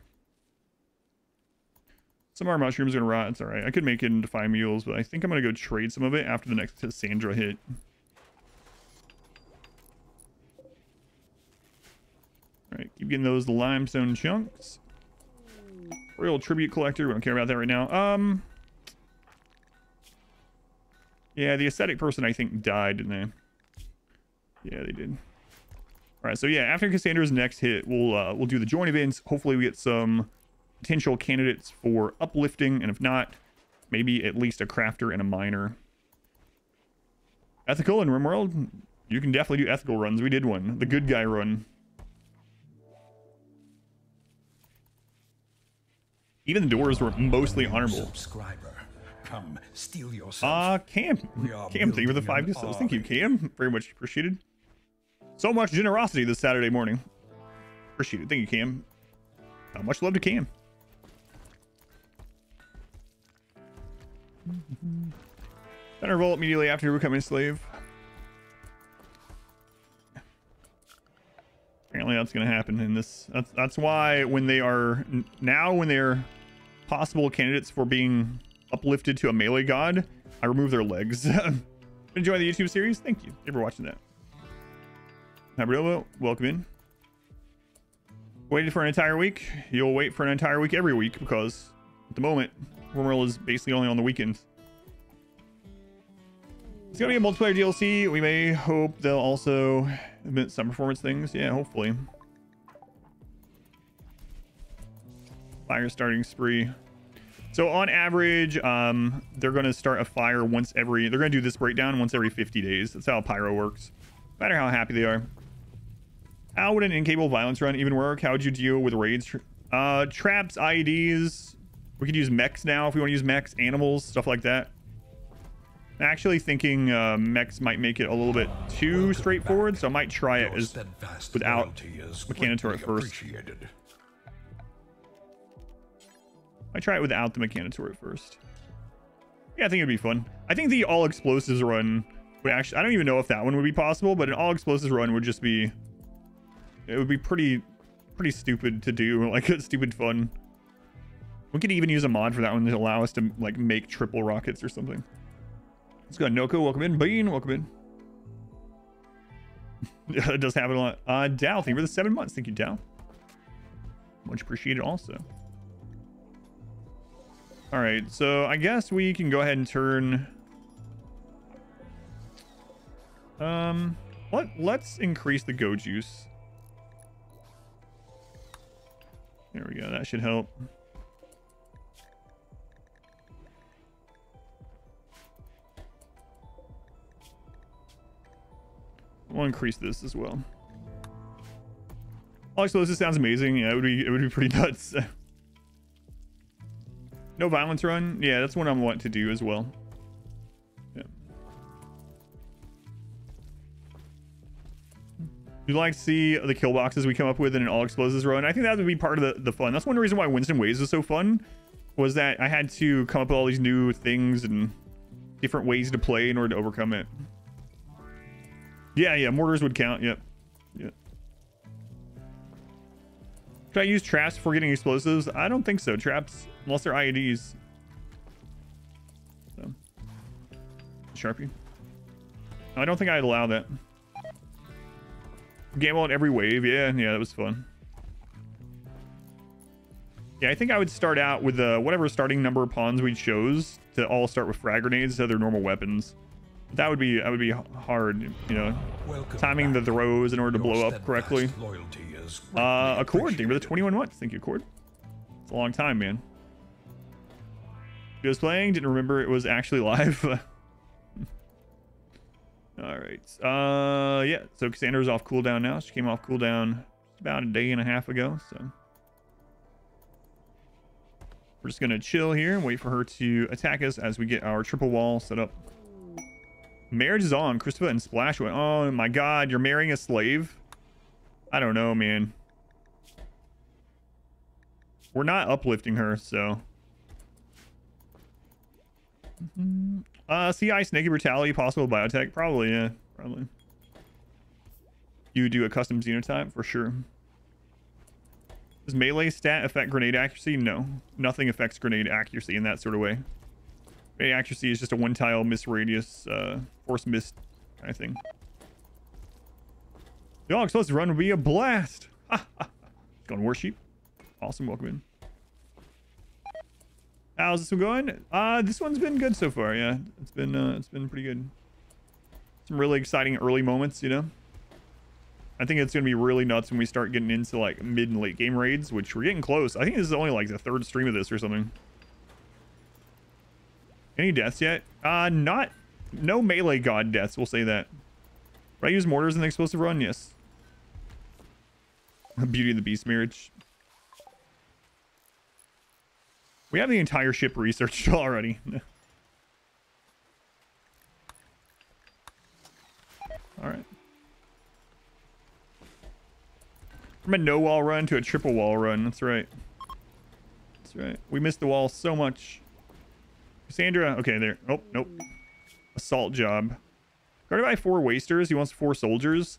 Some of our mushrooms are gonna rot. It's all right. I could make it into five meals, but I think I'm gonna go trade some of it after the next Cassandra hit. All right, keep getting those limestone chunks. Royal Tribute Collector. We don't care about that right now. Um. Yeah, the ascetic person I think died, didn't they? Yeah, they did. All right, so yeah, after Cassandra's next hit, we'll uh, we'll do the joint events. Hopefully, we get some potential candidates for uplifting, and if not, maybe at least a crafter and a miner. Ethical in RimWorld, you can definitely do ethical runs. We did one, the good guy run. Even the doors were mostly honorable. Subscriber, come steal yourself. Ah, uh, Cam, Cam, thank you for the five gifts. Thank you, Cam, very much appreciated. So much generosity this Saturday morning. Appreciate it. Thank you, Cam. Uh, much love to Cam. Then revolt immediately after becoming a slave. Apparently that's going to happen in this. That's, that's why when they are now, when they're possible candidates for being uplifted to a melee god, I remove their legs. Enjoy the YouTube series. Thank you. Thank you for watching that. Hybridobo, welcome in. Waited for an entire week. You'll wait for an entire week every week because at the moment, RimWorld is basically only on the weekends. It's gonna be a multiplayer D L C. We may hope they'll also admit some performance things. Yeah, hopefully. Fire starting spree. So on average, um, they're gonna start a fire once every, they're gonna do this breakdown once every fifty days. That's how pyro works. No matter how happy they are. How would an incapable violence run even work? How would you deal with raids? Uh, traps, I E Ds. We could use mechs now if we want to use mechs, animals, stuff like that. Actually thinking uh, mechs might make it a little bit too Welcome straightforward, back. so I might try Your it as without Mechanitor at first. I try it without the Mechanitor at first. Yeah, I think it'd be fun. I think the all explosives run would actually, I don't even know if that one would be possible, but an all explosives run would just be, it would be pretty, pretty stupid to do, like stupid fun. We could even use a mod for that one to allow us to like make triple rockets or something. Let's go, Noko. Welcome in. Bean, welcome in. Yeah, it does happen a lot. Uh, Dow, thank you for the seven months. Thank you, Dow. Much appreciated also. All right, so I guess we can go ahead and turn. Um, let, let's increase the Go Juice. There we go. That should help. We'll increase this as well. Oh, I suppose this sounds amazing. Yeah, it would be, it would be pretty nuts. No violence run. Yeah, that's what I want to do as well. Yeah. You'd like to see the kill boxes we come up with in an all explosives run. I think that would be part of the, the fun. That's one reason why Winston Waves was so fun, was that I had to come up with all these new things and different ways to play in order to overcome it. Yeah, yeah, mortars would count. Yep. Yep. Should I use traps for getting explosives? I don't think so. Traps, unless they're I E Ds. So. Sharpie. No, I don't think I'd allow that. Gamble on every wave. Yeah, yeah, that was fun. Yeah, I think I would start out with uh, whatever starting number of pawns we chose to all start with frag grenades, so they're normal weapons. That would be, that would be hard, you know, Welcome timing back. the throws in order to Your blow up correctly. Uh, Accord, thank you for the twenty-one months. Thank you, Accord. It's a long time, man. He was playing, didn't remember it was actually live. All right. Uh, yeah, so Cassandra's off cooldown now. She came off cooldown about a day and a half ago, so. We're just going to chill here and wait for her to attack us as we get our triple wall set up. Marriage is on. Christopher and Splash went, oh my god, you're marrying a slave? I don't know, man. We're not uplifting her, so. Mm-hmm. Uh, C I, Snaky Brutality, possible biotech? Probably, yeah. Probably. You do a custom xenotype? For sure. Does melee stat affect grenade accuracy? No. Nothing affects grenade accuracy in that sort of way. Accuracy is just a one-tile miss radius, uh, force miss kind of thing. The all-explosive run would be a blast! Ha ha! Going Worship. Awesome, welcome in. How's this one going? Uh, this one's been good so far, yeah. It's been, uh, it's been pretty good. Some really exciting early moments, you know? I think it's gonna be really nuts when we start getting into, like, mid and late game raids, which we're getting close. I think this is only, like, the third stream of this or something. Any deaths yet? Uh, not... No melee god deaths, we'll say that. Would I use mortars in the explosive run? Yes. Beauty and the Beast marriage. We have the entire ship researched already. Alright. From a no-wall run to a triple wall run. That's right. That's right. We missed the wall so much. Cassandra, okay, there. Oh, nope. Assault job. Guarded by four wasters. He wants four soldiers.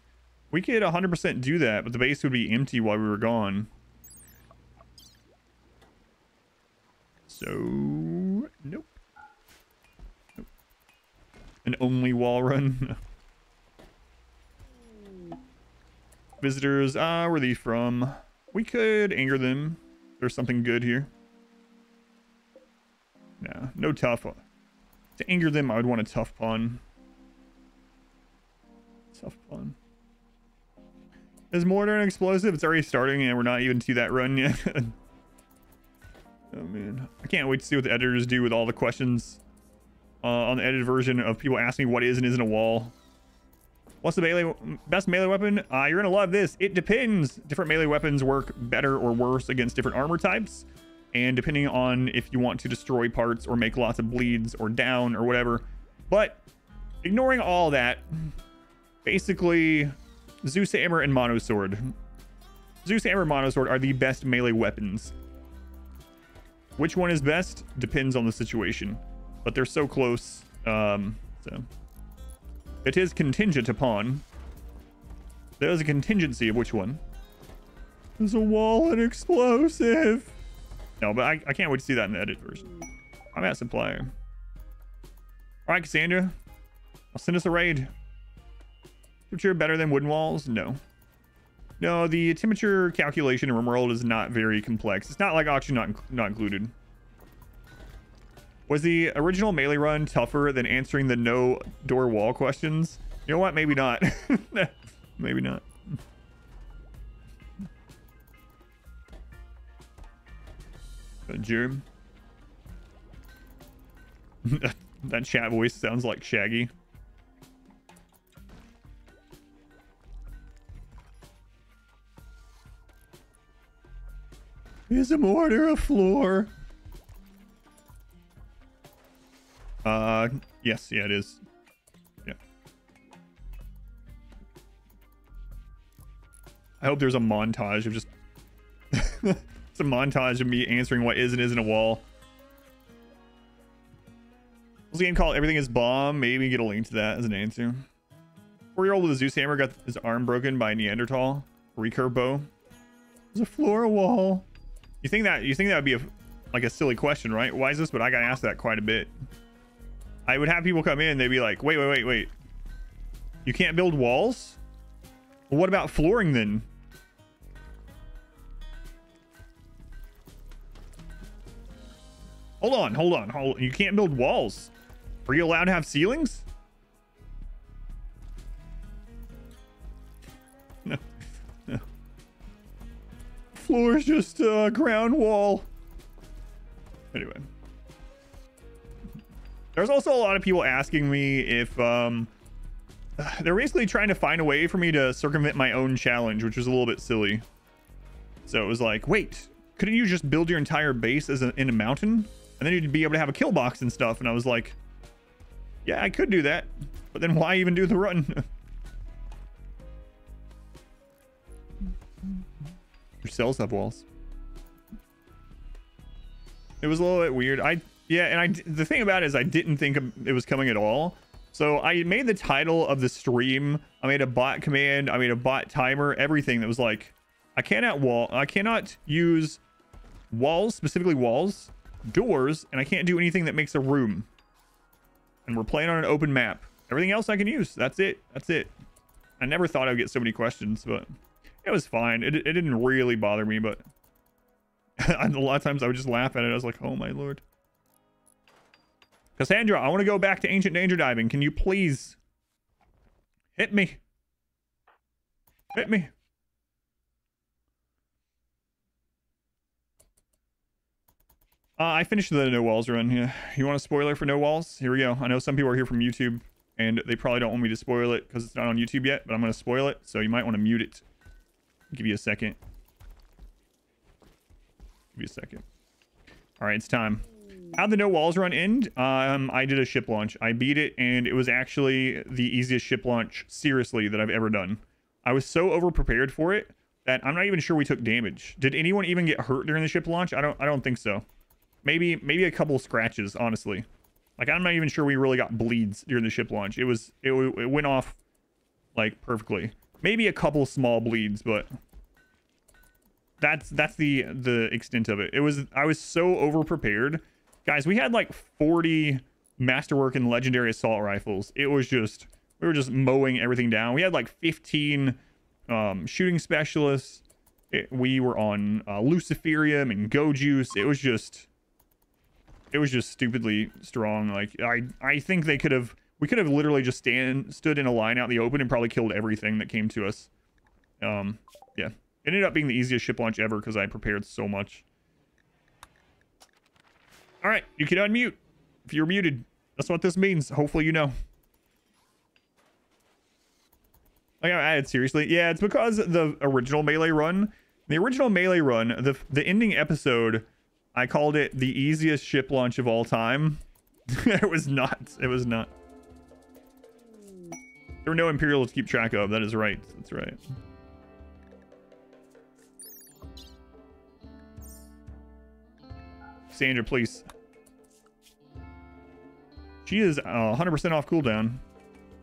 We could one hundred percent do that, but the base would be empty while we were gone. So, nope. Nope. An only wall run. Visitors, ah, where are they from? We could anger them. There's something good here. No, no tough. To anger them, I would want a tough pawn. Tough pawn. Is mortar an explosive? It's already starting and we're not even to that run yet. Oh, man. I can't wait to see what the editors do with all the questions uh, on the edited version of people asking me what is and isn't a wall. What's the melee, best melee weapon? Uh, you're going to love this. It depends. Different melee weapons work better or worse against different armor types. And depending on if you want to destroy parts or make lots of bleeds or down or whatever, But ignoring all that, basically Zeus Hammer and Monosword. Zeus Hammer and Monosword are the best melee weapons. Which one is best depends on the situation, but they're so close. Um, so it is contingent upon. There's a contingency of which one. There's a wall and explosive. No, but I, I can't wait to see that in the edit version. I'm at supplier. All right, Cassandra. I'll send us a raid. Temperature better than wooden walls? No. No, the temperature calculation in RimWorld is not very complex. It's not like Auction Not, inc not Included. Was the original melee run tougher than answering the no door wall questions? You know what? Maybe not. Maybe not. A germ. That chat voice sounds like Shaggy. Is a mortar a floor? Uh, yes, yeah, it is. Yeah. I hope there's a montage of just... It's a montage of me answering what is and isn't a wall. What's the game called? Everything is Bomb. Maybe get a link to that as an answer. Four-year-old with a Zeus hammer got his arm broken by a Neanderthal. Recurve bow. There's a floor, a wall. You think that you think that would be a, like a silly question, right? Why is this? But I got asked that quite a bit. I would have people come in. They'd be like, wait, wait, wait, wait. You can't build walls? Well, what about flooring then? Hold on, hold on, hold on. You can't build walls. Are you allowed to have ceilings? No. No. Floor is just a uh, ground wall. Anyway. There's also a lot of people asking me if... um, they're basically trying to find a way for me to circumvent my own challenge, which was a little bit silly. So it was like, wait, couldn't you just build your entire base as a, in a mountain? And then you'd be able to have a kill box and stuff. And I was like, yeah, I could do that. But then why even do the run? Your cells have walls. It was a little bit weird. I, yeah. And I, the thing about it is I didn't think it was coming at all. So I made the title of the stream. I made a bot command. I made a bot timer, everything that was like, I cannot wall. I cannot use walls, specifically walls, doors, and I can't do anything that makes a room. And we're playing on an open map. Everything else I can use. That's it. That's it. I never thought I would get so many questions, but it was fine. It, it didn't really bother me, but a lot of times I would just laugh at it. I was like, oh my lord. Cassandra, I want to go back to Ancient Danger Diving. Can you please hit me? Hit me. Uh, I finished the No Walls run. Yeah. You want a spoiler for No Walls? Here we go. I know some people are here from YouTube, and they probably don't want me to spoil it because it's not on YouTube yet, but I'm going to spoil it, so you might want to mute it. I'll give you a second. Give you a second. All right, it's time. How'd the No Walls run end? Um, I did a ship launch. I beat it, and it was actually the easiest ship launch, seriously, that I've ever done. I was so over-prepared for it that I'm not even sure we took damage. Did anyone even get hurt during the ship launch? I don't, I don't think so. Maybe maybe a couple scratches, honestly. Like, I'm not even sure we really got bleeds during the ship launch. It was it, it went off, like, perfectly. Maybe a couple small bleeds, but that's that's the the extent of it. It was I was so over-prepared. Guys, we had, like, forty Masterwork and Legendary Assault Rifles. It was just... We were just mowing everything down. We had, like, fifteen um, Shooting Specialists. It, we were on uh, Luciferium and Go Juice. It was just... It was just stupidly strong. Like I, I think they could have, we could have literally just stand, stood in a line out in the open and probably killed everything that came to us. Um, yeah, it ended up being the easiest ship launch ever because I prepared so much. All right, you can unmute. If you're muted, that's what this means. Hopefully you know. Like I added seriously, yeah, it's because the original melee run, the original melee run, the the ending episode. I called it the easiest ship launch of all time. It was not. It was not. There were no Imperials to keep track of. That is right. That's right. Sandra, please. She is one hundred percent off cooldown.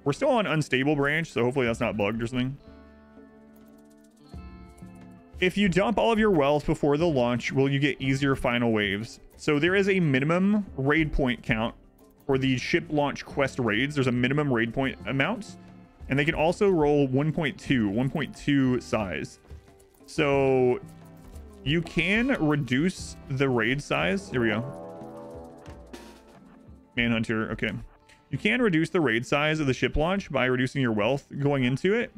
We're still on Unstable Branch, so hopefully that's not bugged or something. If you dump all of your wealth before the launch, will you get easier final waves? So there is a minimum raid point count for the ship launch quest raids. There's a minimum raid point amount, and they can also roll one point two, one point two size. So you can reduce the raid size. Here we go. Manhunter, okay. You can reduce the raid size of the ship launch by reducing your wealth going into it.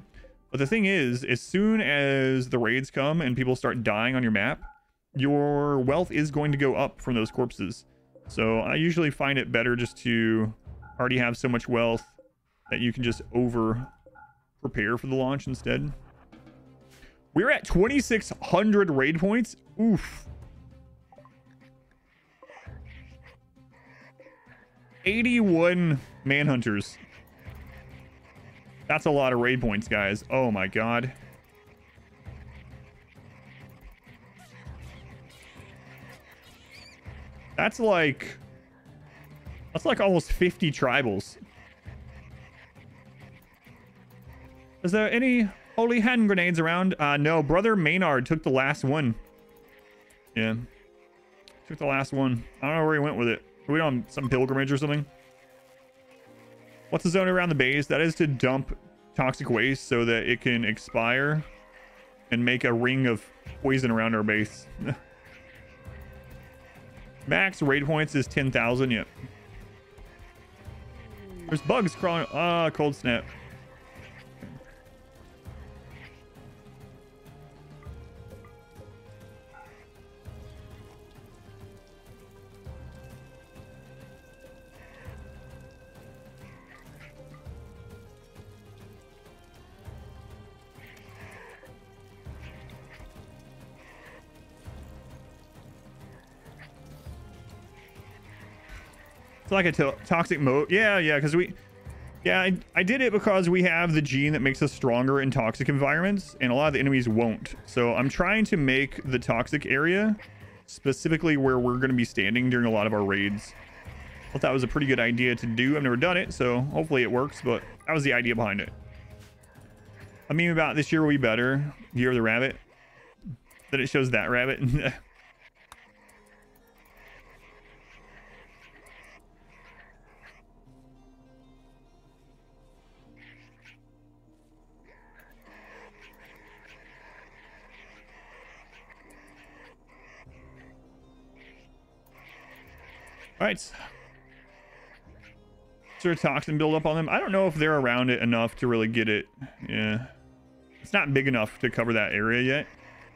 But the thing is, as soon as the raids come and people start dying on your map, your wealth is going to go up from those corpses. So I usually find it better just to already have so much wealth that you can just over prepare for the launch instead. We're at twenty-six hundred raid points. Oof. eighty-one Manhunters. That's a lot of raid points, guys. Oh my god. That's like... That's like almost fifty tribals. Is there any holy hand grenades around? Uh, no, Brother Maynard took the last one. Yeah. Took the last one. I don't know where he went with it. Are we on some pilgrimage or something? What's the zone around the base? That is to dump toxic waste so that it can expire and make a ring of poison around our base. Max raid points is ten thousand. Yep. There's bugs crawling. Ah, uh, cold snap. It's like a toxic moat. Yeah, yeah, because we... Yeah, I, I did it because we have the gene that makes us stronger in toxic environments, and a lot of the enemies won't. So I'm trying to make the toxic area specifically where we're going to be standing during a lot of our raids. I thought that was a pretty good idea to do. I've never done it, so hopefully it works, but that was the idea behind it. I mean, about this year will be better. Year of the Rabbit. That it shows that rabbit. All right. Is there a toxin build up on them? I don't know if they're around it enough to really get it. Yeah. It's not big enough to cover that area yet.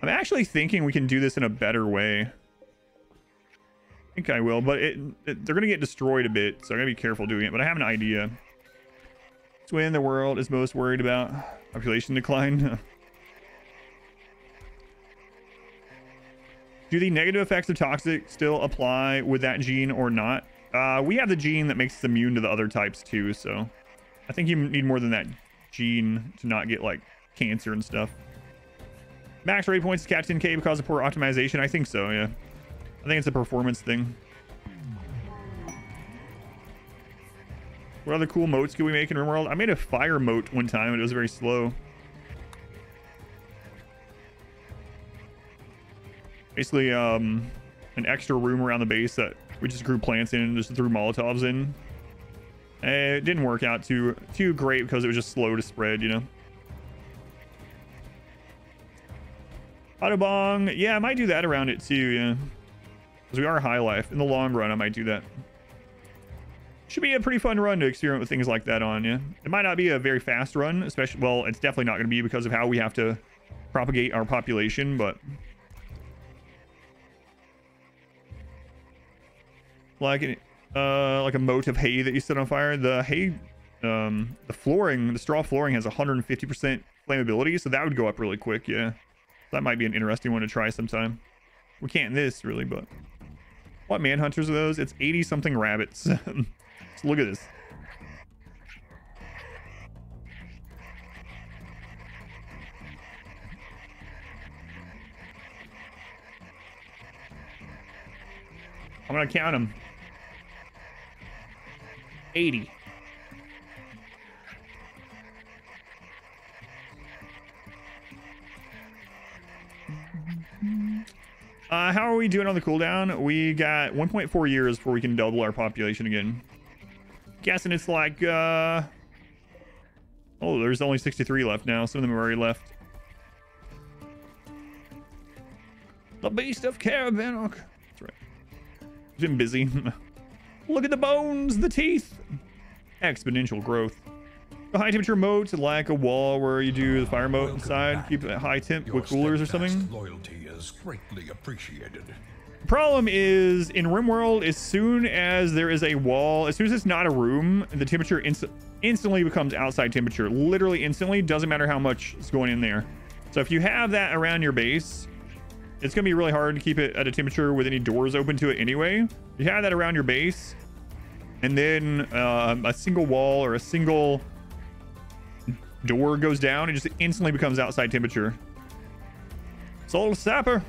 I'm actually thinking we can do this in a better way. I think I will, but it, it, they're going to get destroyed a bit, so I'm going to be careful doing it, but I have an idea. It's when the world is most worried about population decline. Do the negative effects of toxic still apply with that gene or not? Uh, we have the gene that makes us immune to the other types too, so I think you need more than that gene to not get like cancer and stuff. Max raid points is capped ten K because of poor optimization. I think so, yeah. I think it's a performance thing. What other cool moats can we make in RimWorld? I made a fire moat one time and it was very slow. Basically, um, an extra room around the base that we just grew plants in and just threw Molotovs in. It didn't work out too too great because it was just slow to spread, you know. Autobong. Yeah, I might do that around it too, yeah. Because we are high life. In the long run, I might do that. Should be a pretty fun run to experiment with things like that on, yeah. It might not be a very fast run, especially... Well, it's definitely not going to be because of how we have to propagate our population, but... Like an, uh, like a moat of hay that you set on fire. The hay, um, the flooring, the straw flooring has one hundred fifty percent flammability, so that would go up really quick, yeah. That might be an interesting one to try sometime. We can't this, really, but... What manhunters are those? It's eighty-something rabbits. Just look at this. I'm gonna count them. eighty. Uh, how are we doing on the cooldown? We got one point four years before we can double our population again. Guessing it's like, uh... oh, there's only sixty-three left now. Some of them have already left. The beast of Caravanok. That's right. Been busy. Look at the bones, the teeth. Exponential growth. The high temperature modes, like a wall where you do the fire moat inside, back. Keep it at high temp. Your with coolers or something. Loyalty is greatly appreciated. Problem is, in RimWorld, as soon as there is a wall, as soon as it's not a room, the temperature inst instantly becomes outside temperature. Literally instantly, doesn't matter how much is going in there. So if you have that around your base, it's going to be really hard to keep it at a temperature with any doors open to it anyway. You have that around your base, and then um, a single wall or a single door goes down, it just instantly becomes outside temperature. Soul Sapper.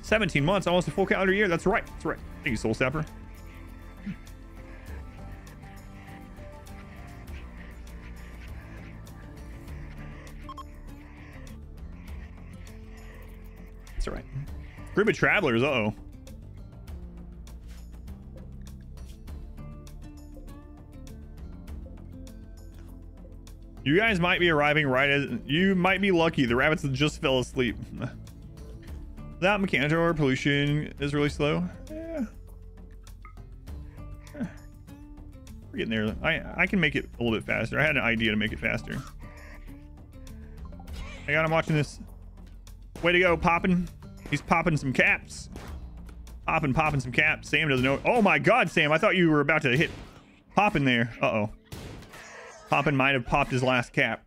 seventeen months, almost a full calendar year. That's right. That's right. Thank you, Soul Sapper. That's all right. Group of travelers. Uh-oh. You guys might be arriving right as... You might be lucky. The rabbits just fell asleep. That Mechanitor pollution is really slow. Yeah. We're getting there. I, I can make it a little bit faster. I had an idea to make it faster. I got him watching this. Way to go, Poppin'. He's popping some caps. Poppin', popping some caps. Sam doesn't know. Oh my God, Sam. I thought you were about to hit Poppin' there. Uh-oh. Poppin' might have popped his last cap.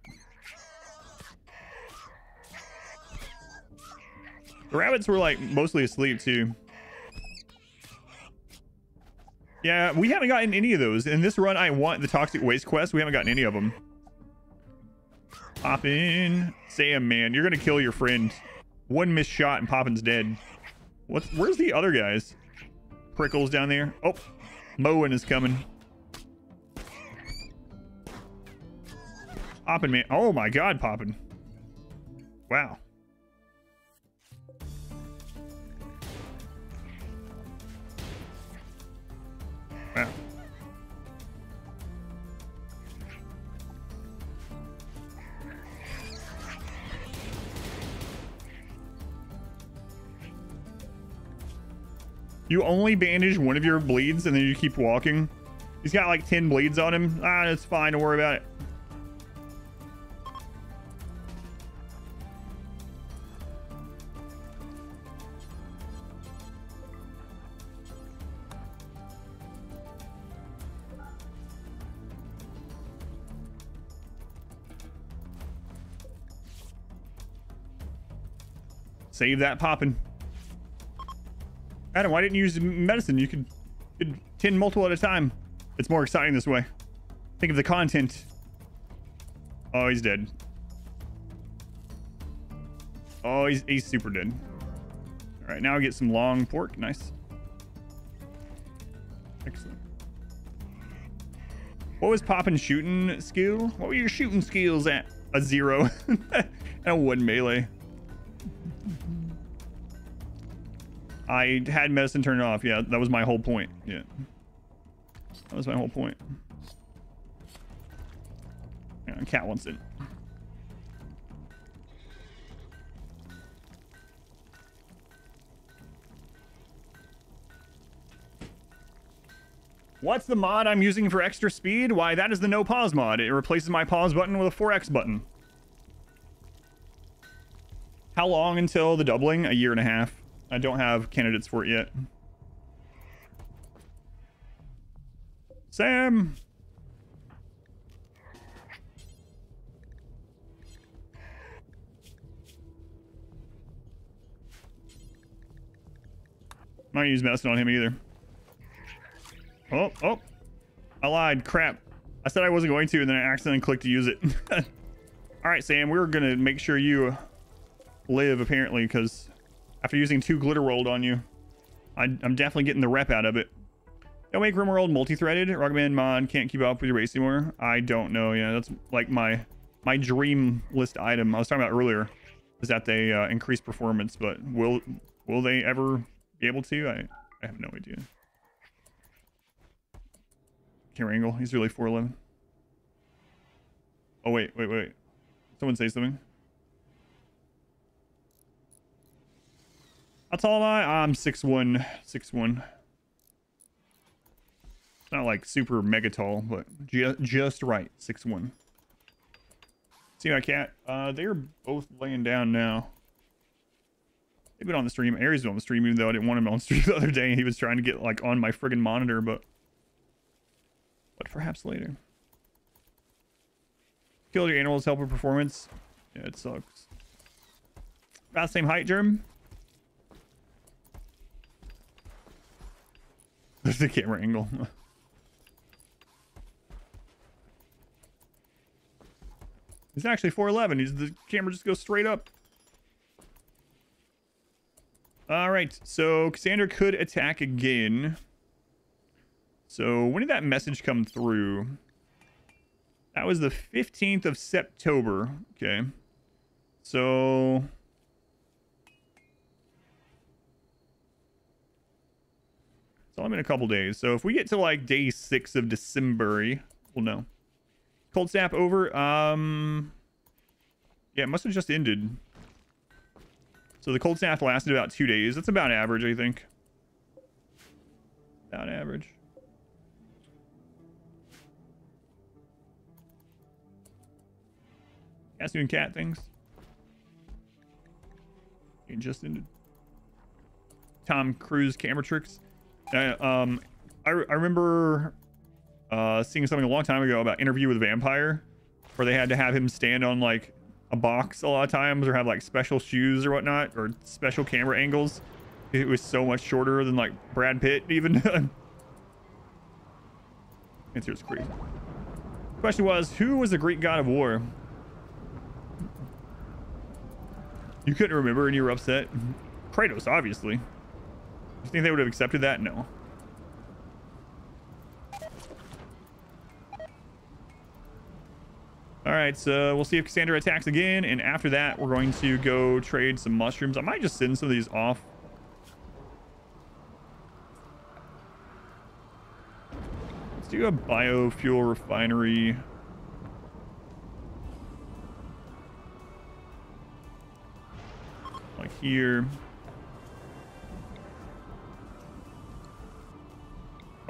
The rabbits were like mostly asleep too. Yeah, we haven't gotten any of those. In this run, I want the toxic waste quest. We haven't gotten any of them. Poppin'. Sam, man, you're gonna kill your friend. One missed shot and Poppin's dead. What's, where's the other guys? Prickles down there. Oh, Moen is coming. Poppin', man. Oh my God, Poppin'. Wow. Wow. You only bandage one of your bleeds and then you keep walking. He's got like ten bleeds on him. Ah, that's fine. Don't worry about it. Save that Poppin'. Adam, why didn't you use medicine? You could, could ten multiple at a time. It's more exciting this way. Think of the content. Oh, he's dead. Oh, he's, he's super dead. All right, now I get some long pork. Nice. Excellent. What was Poppin' shooting skill? What were your shooting skills at? A zero and a one melee. I had medicine turned off. Yeah, that was my whole point. Yeah, that was my whole point. Yeah, cat wants it. What's the mod I'm using for extra speed? Why, that is the no pause mod. It replaces my pause button with a four X button. How long until the doubling? A year and a half. I don't have candidates for it yet. Sam! I'm not gonna use medicine on him either. Oh, oh. I lied. Crap. I said I wasn't going to, and then I accidentally clicked to use it. All right, Sam. We're gonna make sure you... live apparently, because after using two glitter rolled on you, I, I'm definitely getting the rep out of it. Don't make RimWorld multi-threaded. Rockman mod can't keep up with your race anymore. I don't know. Yeah, that's like my my dream list item I was talking about earlier, is that they uh, increase performance, but will will they ever be able to? I, I have no idea. Camera angle. He's really four eleven. Oh, wait, wait, wait. Someone say something. How tall am I? I'm six one. Not like super mega tall, but ju just right. six one. See my cat? Uh, they're both laying down now. They've been on the stream. Aries was on the stream, even though I didn't want him on stream the other day. He was trying to get like on my friggin' monitor, but... But perhaps later. Kill your animals, help with performance. Yeah, it sucks. About the same height, Germ. There's the camera angle. It's actually four eleven. He's, the camera just goes straight up. All right, so Cassandra could attack again. So when did that message come through? That was the fifteenth of September. Okay. So. So I'm in a couple days. So if we get to like day six of December, we'll know. Cold snap over. Um, yeah, it must have just ended. So the cold snap lasted about two days. That's about average, I think. About average. Cats doing cat things. It just ended. Tom Cruise camera tricks. I, um, I, I remember uh, seeing something a long time ago about Interview with a Vampire, where they had to have him stand on like a box a lot of times, or have like special shoes or whatnot, or special camera angles. It was so much shorter than like Brad Pitt even. Answer is crazy. Question was, who was the Greek god of war? You couldn't remember and you were upset. Kratos, obviously. You think they would have accepted that? No. Alright, so we'll see if Cassandra attacks again. And after that, we're going to go trade some mushrooms. I might just send some of these off. Let's do a biofuel refinery. Like here.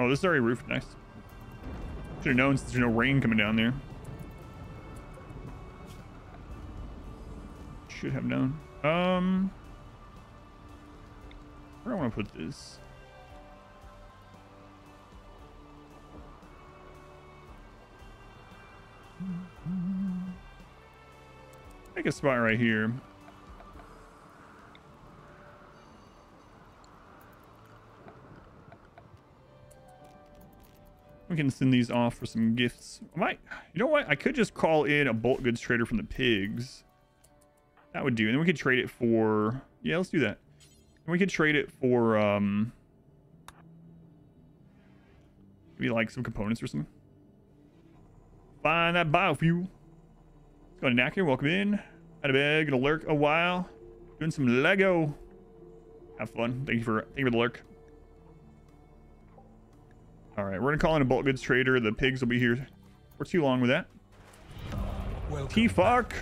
Oh, this is already roofed. Nice. Should have known since there's no rain coming down there. Should have known. Um, where do I want to put this? Make a spot right here. We can send these off for some gifts. I might, you know what? I could just call in a bulk goods trader from the pigs. That would do. And then we could trade it for, yeah, let's do that. And we could trade it for, um, maybe like some components or something. Find that biofuel. Let's go to Nacker. Welcome in. Out of bed. Gonna lurk a while. Doing some Lego. Have fun. Thank you for, thank you for the lurk. All right, we're gonna call in a bulk goods trader. The pigs will be here for too long with that. T-Fark,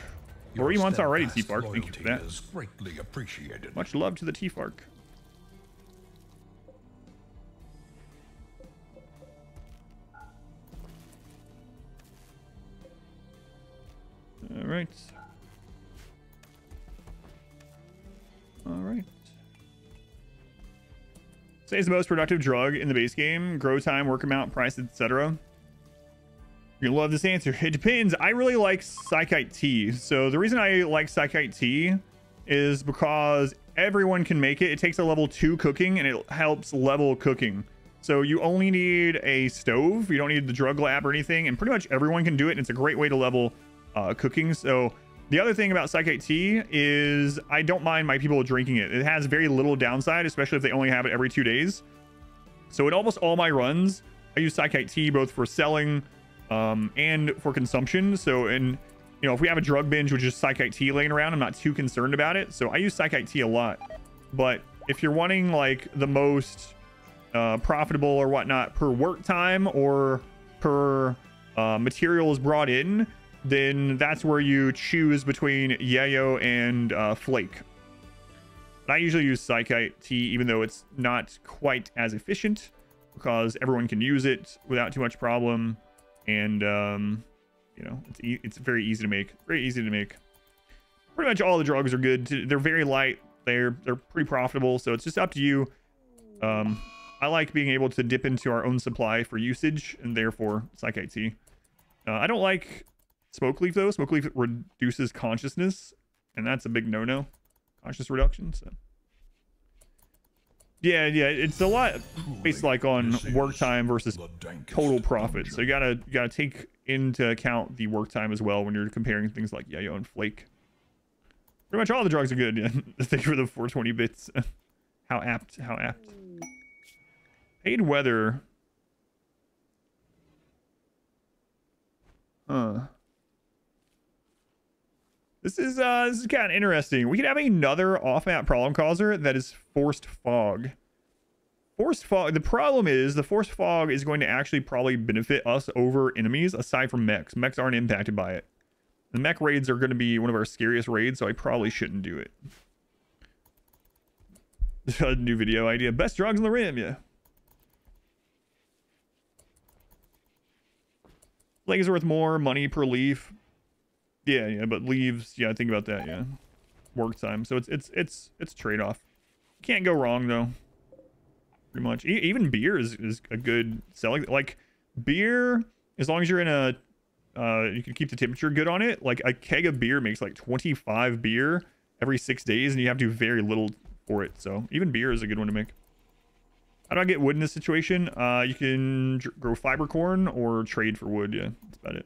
three months already. T-Fark, thank you for that. Greatly appreciated. Much love to the T-Fark. All right. All right. Say it's the most productive drug in the base game. Grow time, work amount, price, et cetera. You're gonna love this answer. It depends. I really like Psychite tea. So the reason I like Psychite tea is because everyone can make it. It takes a level two cooking and it helps level cooking. So you only need a stove. You don't need the drug lab or anything. And pretty much everyone can do it. And it's a great way to level uh, cooking. So The other thing about psychic tea is I don't mind my people drinking it. It has very little downside, especially if they only have it every two days. So in almost all my runs, I use psychic tea both for selling um, and for consumption. So in, you know, if we have a drug binge with just psychic tea laying around, I'm not too concerned about it. So I use psychic tea a lot. But if you're wanting like the most uh, profitable or whatnot per work time or per uh, materials brought in, then that's where you choose between yayo and uh, flake. But I usually use psychite tea, even though it's not quite as efficient, because everyone can use it without too much problem, and um, you know, it's e it's very easy to make. Very easy to make. Pretty much all the drugs are good. They're very light. They're they're pretty profitable. So it's just up to you. Um, I like being able to dip into our own supply for usage, and therefore psychite tea. Uh, I don't like smoke leaf though. Smoke leaf reduces consciousness, and that's a big no-no. Conscious reduction. So yeah, yeah, it's a lot based like on work time versus total profit. So you gotta you gotta take into account the work time as well when you're comparing things like yayo and flake. Pretty much all the drugs are good. Yeah. Thank you for the four twenty bits. How apt? How apt? Paid weather. Huh. This is uh, this is kind of interesting. We could have another off-map problem causer that is forced fog. Forced fog. The problem is the forced fog is going to actually probably benefit us over enemies aside from mechs. Mechs aren't impacted by it. The mech raids are going to be one of our scariest raids, so I probably shouldn't do it. A new video idea. Best drugs in the rim, yeah. Leg is worth more money per leaf. Yeah, yeah, but leaves, yeah, think about that, yeah. Work time. So it's it's it's it's trade-off. Can't go wrong though. Pretty much. E even beer is, is a good selling, like beer, as long as you're in a uh you can keep the temperature good on it. Like a keg of beer makes like twenty-five beer every six days and you have to do very little for it. So even beer is a good one to make. How do I get wood in this situation? Uh you can grow fiber corn or trade for wood, yeah. That's about it.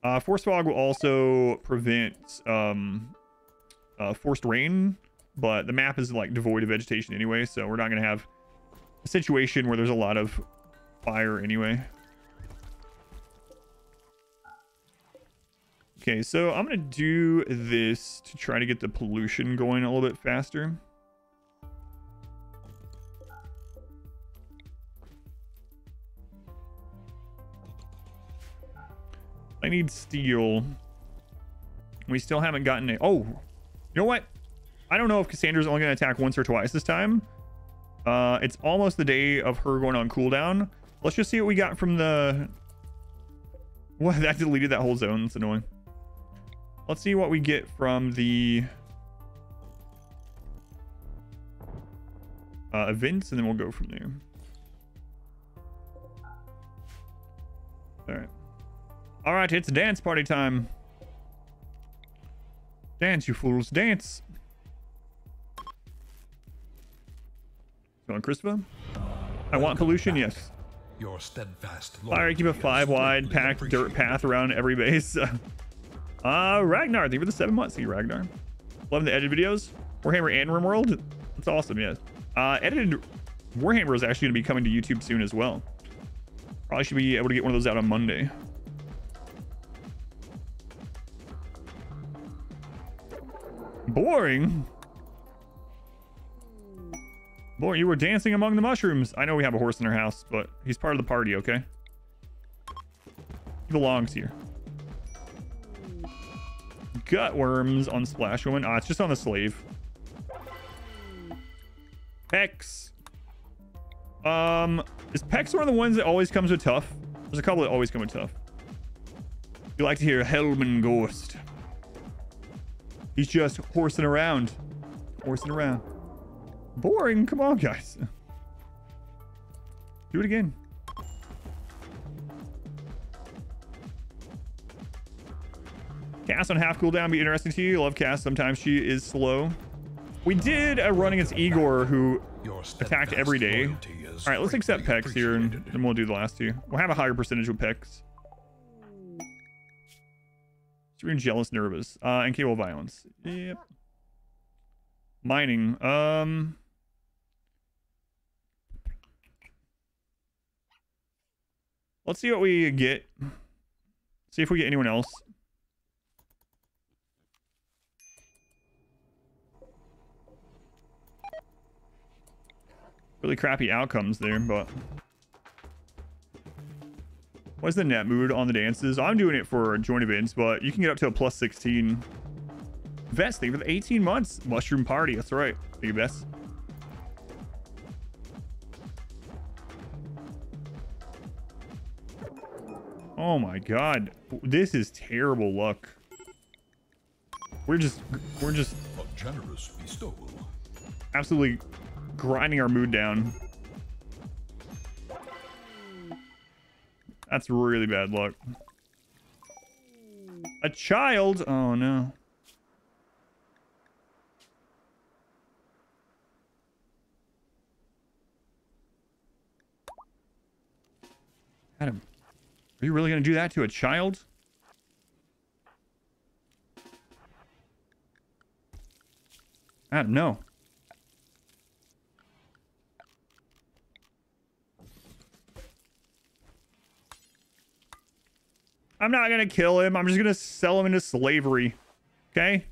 Uh, forced fog will also prevent um, uh, forced rain, but the map is like devoid of vegetation anyway, so we're not going to have a situation where there's a lot of fire anyway. Okay, so I'm going to do this to try to get the pollution going a little bit faster. I need steel. We still haven't gotten it. Oh, you know what? I don't know if Cassandra's only going to attack once or twice this time. Uh, it's almost the day of her going on cooldown. Let's just see what we got from the... Well, that deleted that whole zone. That's annoying. Let's see what we get from the uh, events, and then we'll go from there. All right. All right, it's dance party time. Dance, you fools, dance. You want Christopher? I want pollution, back. Yes. Your steadfast Lord. All right, keep a five wide packed dirt path around every base. uh, Ragnar, thank you for the seven months. Thank you, Ragnar. Loving the edited videos. Warhammer and RimWorld. That's awesome, yes. Uh, edited Warhammer is actually gonna be coming to YouTube soon as well. Probably should be able to get one of those out on Monday. Boring. Boy, you were dancing among the mushrooms. I know we have a horse in our house, but he's part of the party, okay? He belongs here. Gutworms on Splash Woman. Ah, it's just on the slave. Pex. Um, is Pex one of the ones that always comes with tough? There's a couple that always come with tough. You like to hear Helman Ghost. He's just horsing around. Horsing around. Boring. Come on, guys. Do it again. Cass on half cooldown be interesting to you. Love Cass. Sometimes she is slow. We did a run against Igor, who attacked every day. All right, let's accept Pex here, and then we'll do the last two. We'll have a higher percentage with Pex. Serene jealous, nervous, uh, and capable of violence. Yep. Mining. Um. Let's see what we get. See if we get anyone else. Really crappy outcomes there, but... What's the net mood on the dances? I'm doing it for joint events, but you can get up to a plus sixteen. Vest, thank you for the eighteen months. Mushroom party, that's right. Thank you, Vest. Oh my god. This is terrible luck. We're just... We're just... A generous bestowal. Absolutely grinding our mood down. That's really bad luck. A child? Oh, no. Adam, are you really going to do that to a child? Adam, no. I'm not going to kill him. I'm just going to sell him into slavery. Okay?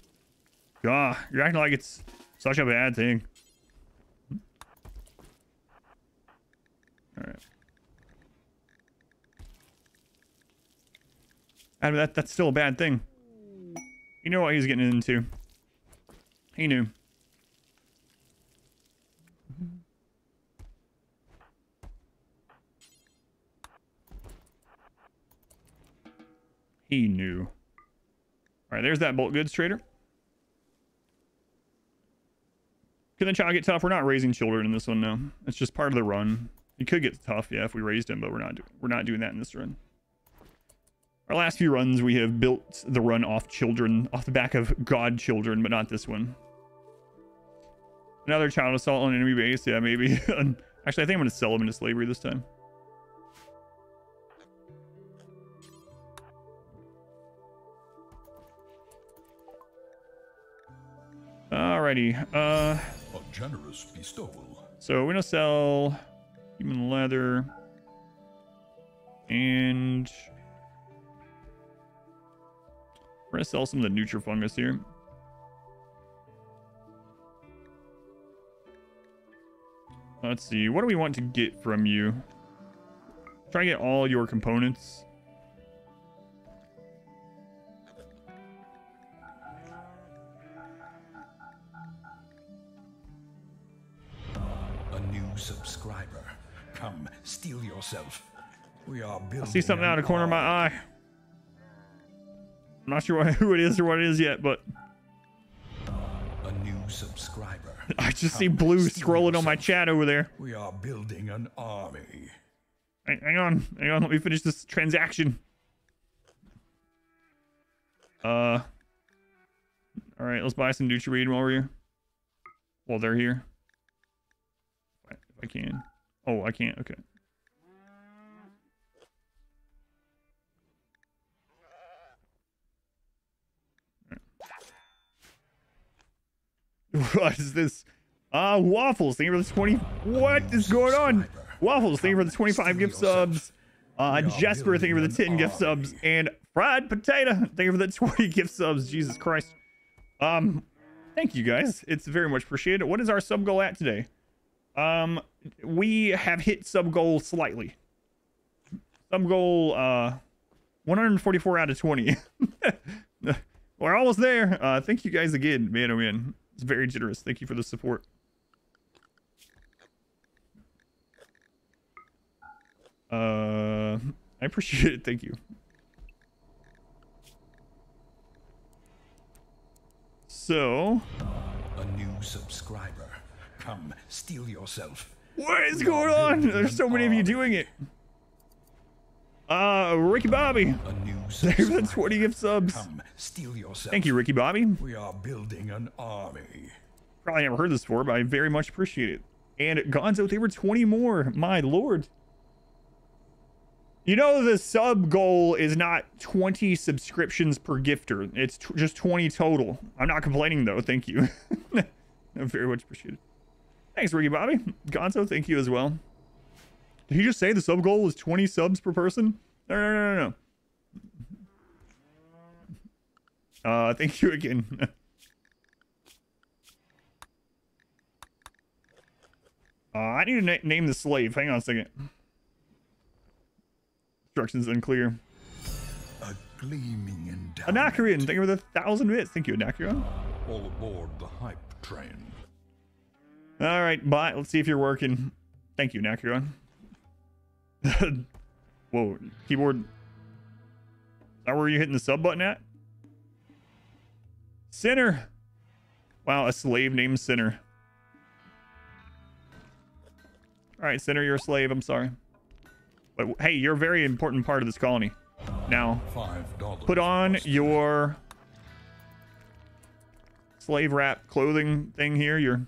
God, you're acting like it's such a bad thing. All right. I mean, that, that's still a bad thing. You know what he's getting into. He knew. He knew. All right, there's that bulk goods trader. Can the child get tough? We're not raising children in this one, no. It's just part of the run. He could get tough, yeah, if we raised him, but we're not, do we're not doing that in this run. Our last few runs, we have built the run off children, off the back of god children, but not this one. Another child assault on enemy base, yeah, maybe. Actually, I think I'm going to sell him into slavery this time. Alrighty. Uh, a generous bestowal. So we're gonna sell human leather and we're gonna sell some of the Nutrifungus here. Let's see. What do we want to get from you? Try to get all your components. Subscriber, come steal yourself. We are building. I see something out of the corner of my eye. I'm not sure who it is or what it is yet, but a new subscriber. I just come see blue scrolling yourself. On my chat over there. We are building an army. Hang, hang on, hang on. Let me finish this transaction. Uh, all right, let's buy some Nutramine while we're here. While they're here. I can. Oh, I can't. Okay. Right. What is this? Uh, Waffles, thank you for the twenty. What is going on? Waffles, thank you for the twenty-five gift subs. Uh, Jesper, thank you for the ten gift subs. And Fried Potato, thank you for the twenty gift subs. Jesus Christ. Um, thank you guys. It's very much appreciated. What is our sub goal at today? Um, we have hit sub goal slightly. Sub goal, uh, one hundred forty-four out of twenty. We're almost there. Uh, thank you guys again, man. Oh man, it's very generous. Thank you for the support. Uh, I appreciate it. Thank you. So, a new subscriber. Come, steal yourself. What is going on? There's so many of you doing it. Uh, Ricky Bobby. That's twenty gift subs. Come, steal yourself. Thank you, Ricky Bobby. We are building an army. Probably never heard this before, but I very much appreciate it. And Gonzo, they were twenty more. My lord. You know, the sub goal is not twenty subscriptions per gifter. It's t just twenty total. I'm not complaining, though. Thank you. I'm very much appreciated. Thanks, Ricky Bobby. Gonzo, thank you as well. Did he just say the sub goal is twenty subs per person? No, no, no, no, no. Uh, thank you again. Uh, I need to na name the slave. Hang on a second. Instructions unclear. A gleaming endowment. Anacreon, thank you for the thousand bits. Thank you, Anacreon. All aboard the hype train. All right, bye. Let's see if you're working. Thank you, Anacreon. Whoa, keyboard. Is that where you're hitting the sub button at? Sinner. Wow, a slave named Sinner. All right, Sinner, you're a slave. I'm sorry. But hey, you're a very important part of this colony. Now, put on your slave wrap clothing thing here. Your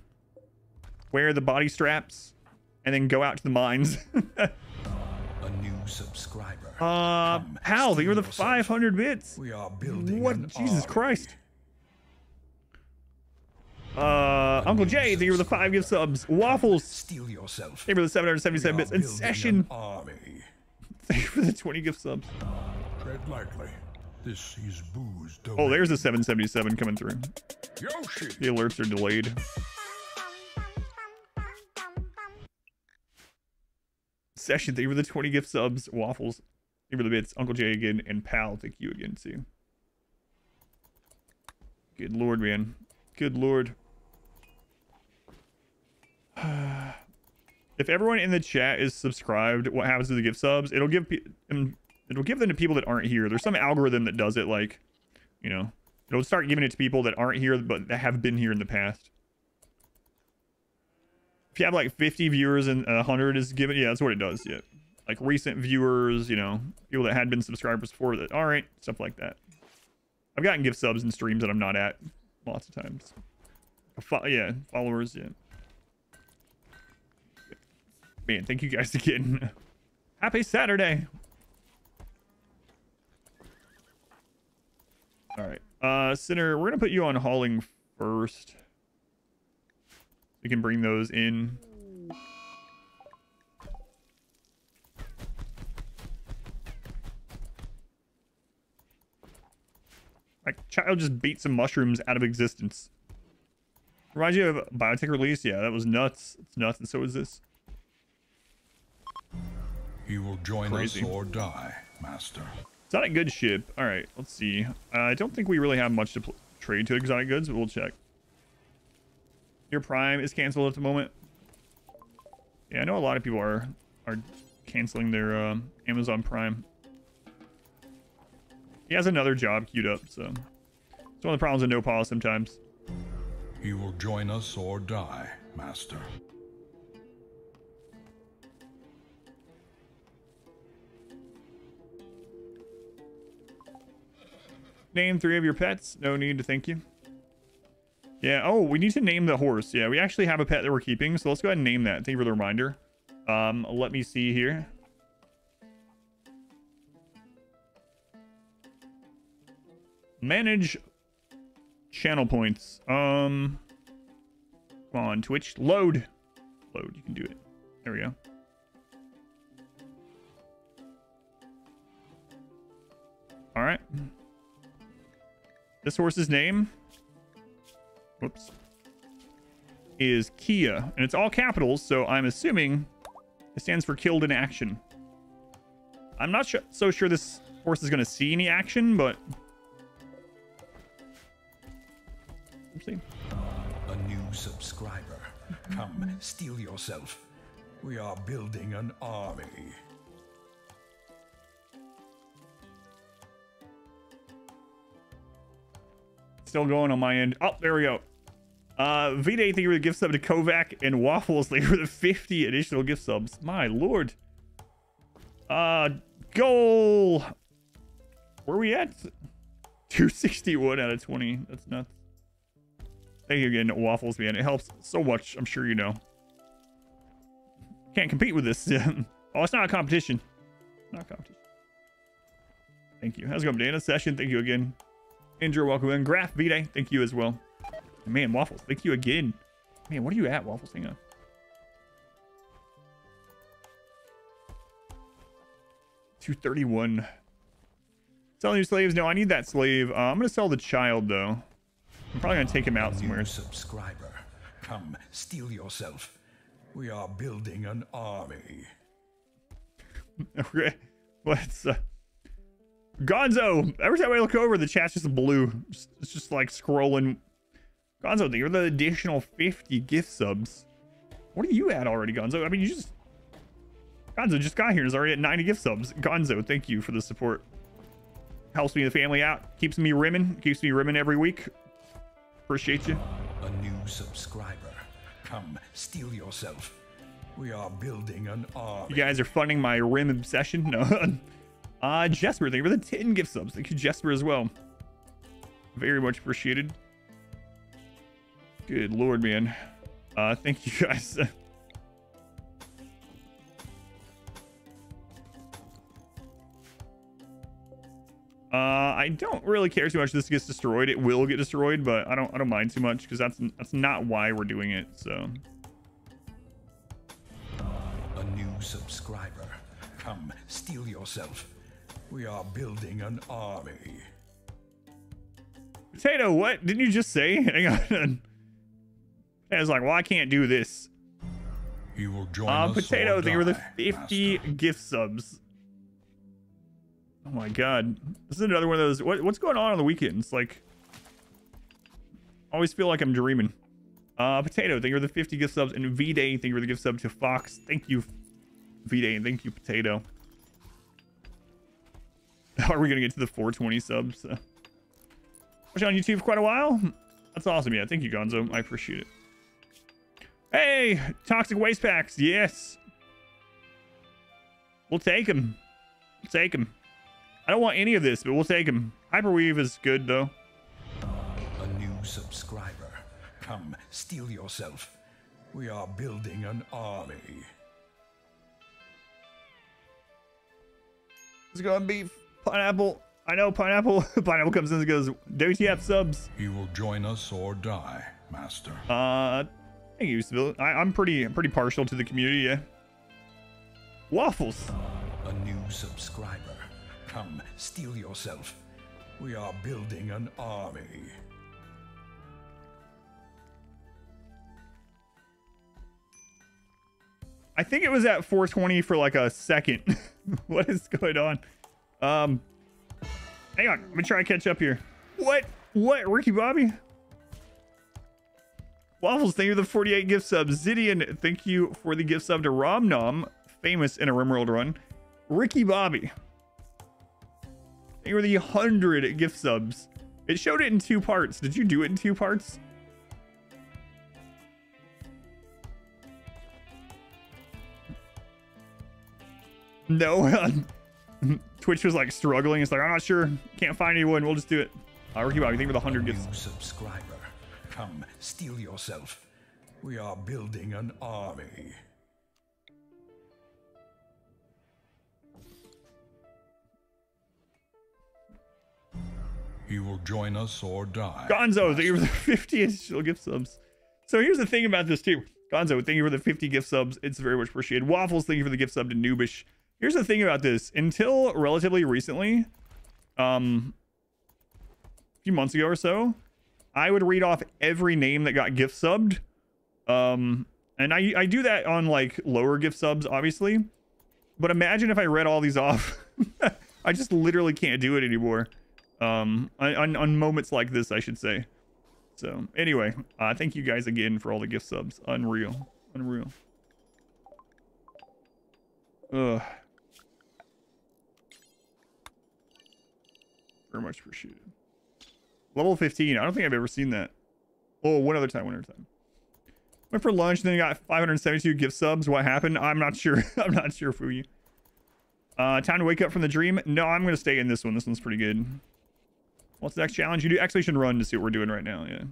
wear the body straps, and then go out to the mines. A new subscriber. Uh, Hal, you were the five hundred bits. We are building. What? Jesus Christ. Uh, Uncle Jay, thank you for the five gift subs. Waffles, steal yourself. Thank you for the seven hundred seventy-seven bits. And Session, thank you for the twenty gift subs. Tread lightly. This is booze. Oh, there's a seven seventy-seven coming through. Yoshi. The alerts are delayed. Session, thank you for the twenty gift subs. Waffles, thank you for the bits. Uncle Jay again, and Pal, thank you again too. Good Lord, man. Good Lord. If everyone in the chat is subscribed, what happens to the gift subs? It'll give it'll give them to people that aren't here. There's some algorithm that does it, like, you know, it'll start giving it to people that aren't here but that have been here in the past. If you have like fifty viewers and one hundred is given, yeah, that's what it does. Yeah, like recent viewers, you know, people that had been subscribers before that aren't, stuff like that. I've gotten gift subs in streams that I'm not at lots of times. Fo yeah, followers, yeah. Man, thank you guys again. Happy Saturday. All right. Uh, Sinner, we're going to put you on hauling first. We can bring those in. My child just beat some mushrooms out of existence. Reminds you of Biotech release? Yeah, that was nuts. It's nuts, and so is this. You will join Crazy. us or die, Master. Exotic goods ship. All right, let's see. Uh, I don't think we really have much to trade to exotic goods, but we'll check. Your Prime is canceled at the moment. Yeah, I know a lot of people are are canceling their um, Amazon Prime. He has another job queued up, so it's one of the problems with no pause sometimes. You will join us or die, Master. Name three of your pets. No need to thank you. Yeah. Oh, we need to name the horse. Yeah, we actually have a pet that we're keeping, so let's go ahead and name that. Thank you for the reminder. Um, let me see here. Manage channel points. Um, come on, Twitch. Load. Load. You can do it. There we go. All right. This horse's name, whoops, is Kia, and it's all capitals, so I'm assuming it stands for killed in action. I'm not sure, so sure this horse is going to see any action, but let's see. A new subscriber. Come, steal yourself. We are building an army. Still going on my end. Oh, there we go. Uh, V-Day, thank you for the gift sub to Kovac and Waffles. They were the fifty additional gift subs. My lord. Uh, goal. Where are we at? two sixty-one out of twenty. That's nuts. Thank you again, Waffles, man. It helps so much. I'm sure you know. Can't compete with this. Oh, it's not a competition. Not competition. Thank you. How's it going, Dana? Session, thank you again. Andrew, welcome in. Graph V-Day, thank you as well. Man, Waffles, thank you again. Man, what are you at, Waffles? Hang on. two thirty-one. Selling your slaves? No, I need that slave. Uh, I'm gonna sell the child though. I'm probably gonna take him out somewhere. Subscriber, come steal yourself. We are building an army. Okay, let's. Uh, Gonzo. Every time I look over, the chat's just blue. It's just like scrolling. Gonzo, you're the additional fifty gift subs. What are you at already, Gonzo? I mean, you just. Gonzo just got here and is already at ninety gift subs. Gonzo, thank you for the support. Helps me and the family out. Keeps me rimming. Keeps me rimming every week. Appreciate you. A new subscriber. Come, steal yourself. We are building an army. You guys are funding my rim obsession? No. uh, Jesper, thank you for the ten gift subs. Thank you, Jesper, as well. Very much appreciated. Good Lord, man. Uh, thank you guys. Uh, I don't really care too much if this gets destroyed. It will get destroyed, but I don't I don't mind too much because that's that's not why we're doing it. So a new subscriber. Come steal yourself. We are building an army. Potato, what didn't you just say? Hang on. I was like, well, I can't do this. You will join uh, us. Potato, they were the fifty master. Gift subs. Oh my God, this is another one of those. What, what's going on on the weekends? Like, I always feel like I'm dreaming. Uh, Potato, thank you for the fifty gift subs. And V-Day, thank you for the gift sub to Fox. Thank you, V-Day, and thank you, Potato. How are we gonna get to the four twenty subs? Uh, watch on YouTube for quite a while. That's awesome. Yeah, thank you, Gonzo. I appreciate it. Hey, toxic waste packs. Yes, we'll take them. We'll take them. I don't want any of this, but we'll take him. Hyperweave is good, though. A new subscriber. Come, steal yourself. We are building an army. It's gonna be Pineapple. I know Pineapple. Pineapple comes in and goes, W T F subs. You will join us or die, Master. Uh, thank you, Sibyl. I, I'm pretty, I'm pretty partial to the community. Yeah. Waffles. A new subscriber. Come, steal yourself. We are building an army. I think it was at four twenty for like a second. What is going on? Um, hang on. Let me try and catch up here. What? What? Ricky Bobby? Waffles, thank you for the forty-eight gift sub. Zidian, thank you for the gift sub to Romnom, famous in a RimWorld run. Ricky Bobby. Or the one hundred gift subs. It showed it in two parts. Did you do it in two parts? No. Twitch was like struggling. It's like, I'm not sure. Can't find anyone. We'll just do it. Uh, Ricky Bobby, think for the one hundred gift subs. Subscriber. Come, steal yourself. We are building an army. You will join us or die. Gonzo, thank you for the fifty additional gift subs. So here's the thing about this too. Gonzo, thank you for the fifty gift subs. It's very much appreciated. Waffles, thank you for the gift sub to Noobish. Here's the thing about this. Until relatively recently, um, a few months ago or so, I would read off every name that got gift subbed. Um, and I, I do that on like lower gift subs, obviously. But imagine if I read all these off. I just literally can't do it anymore. Um, on, on moments like this, I should say. So anyway, uh, thank you guys again for all the gift subs. Unreal. Unreal. Ugh. Very much appreciated. Level fifteen. I don't think I've ever seen that. Oh, one other time, one other time. Went for lunch and then got five hundred seventy-two gift subs. What happened? I'm not sure. I'm not sure, Fuyu. Uh, time to wake up from the dream. No, I'm going to stay in this one. This one's pretty good. What's the next challenge? You do Excavation Run to see what we're doing right now. Yeah.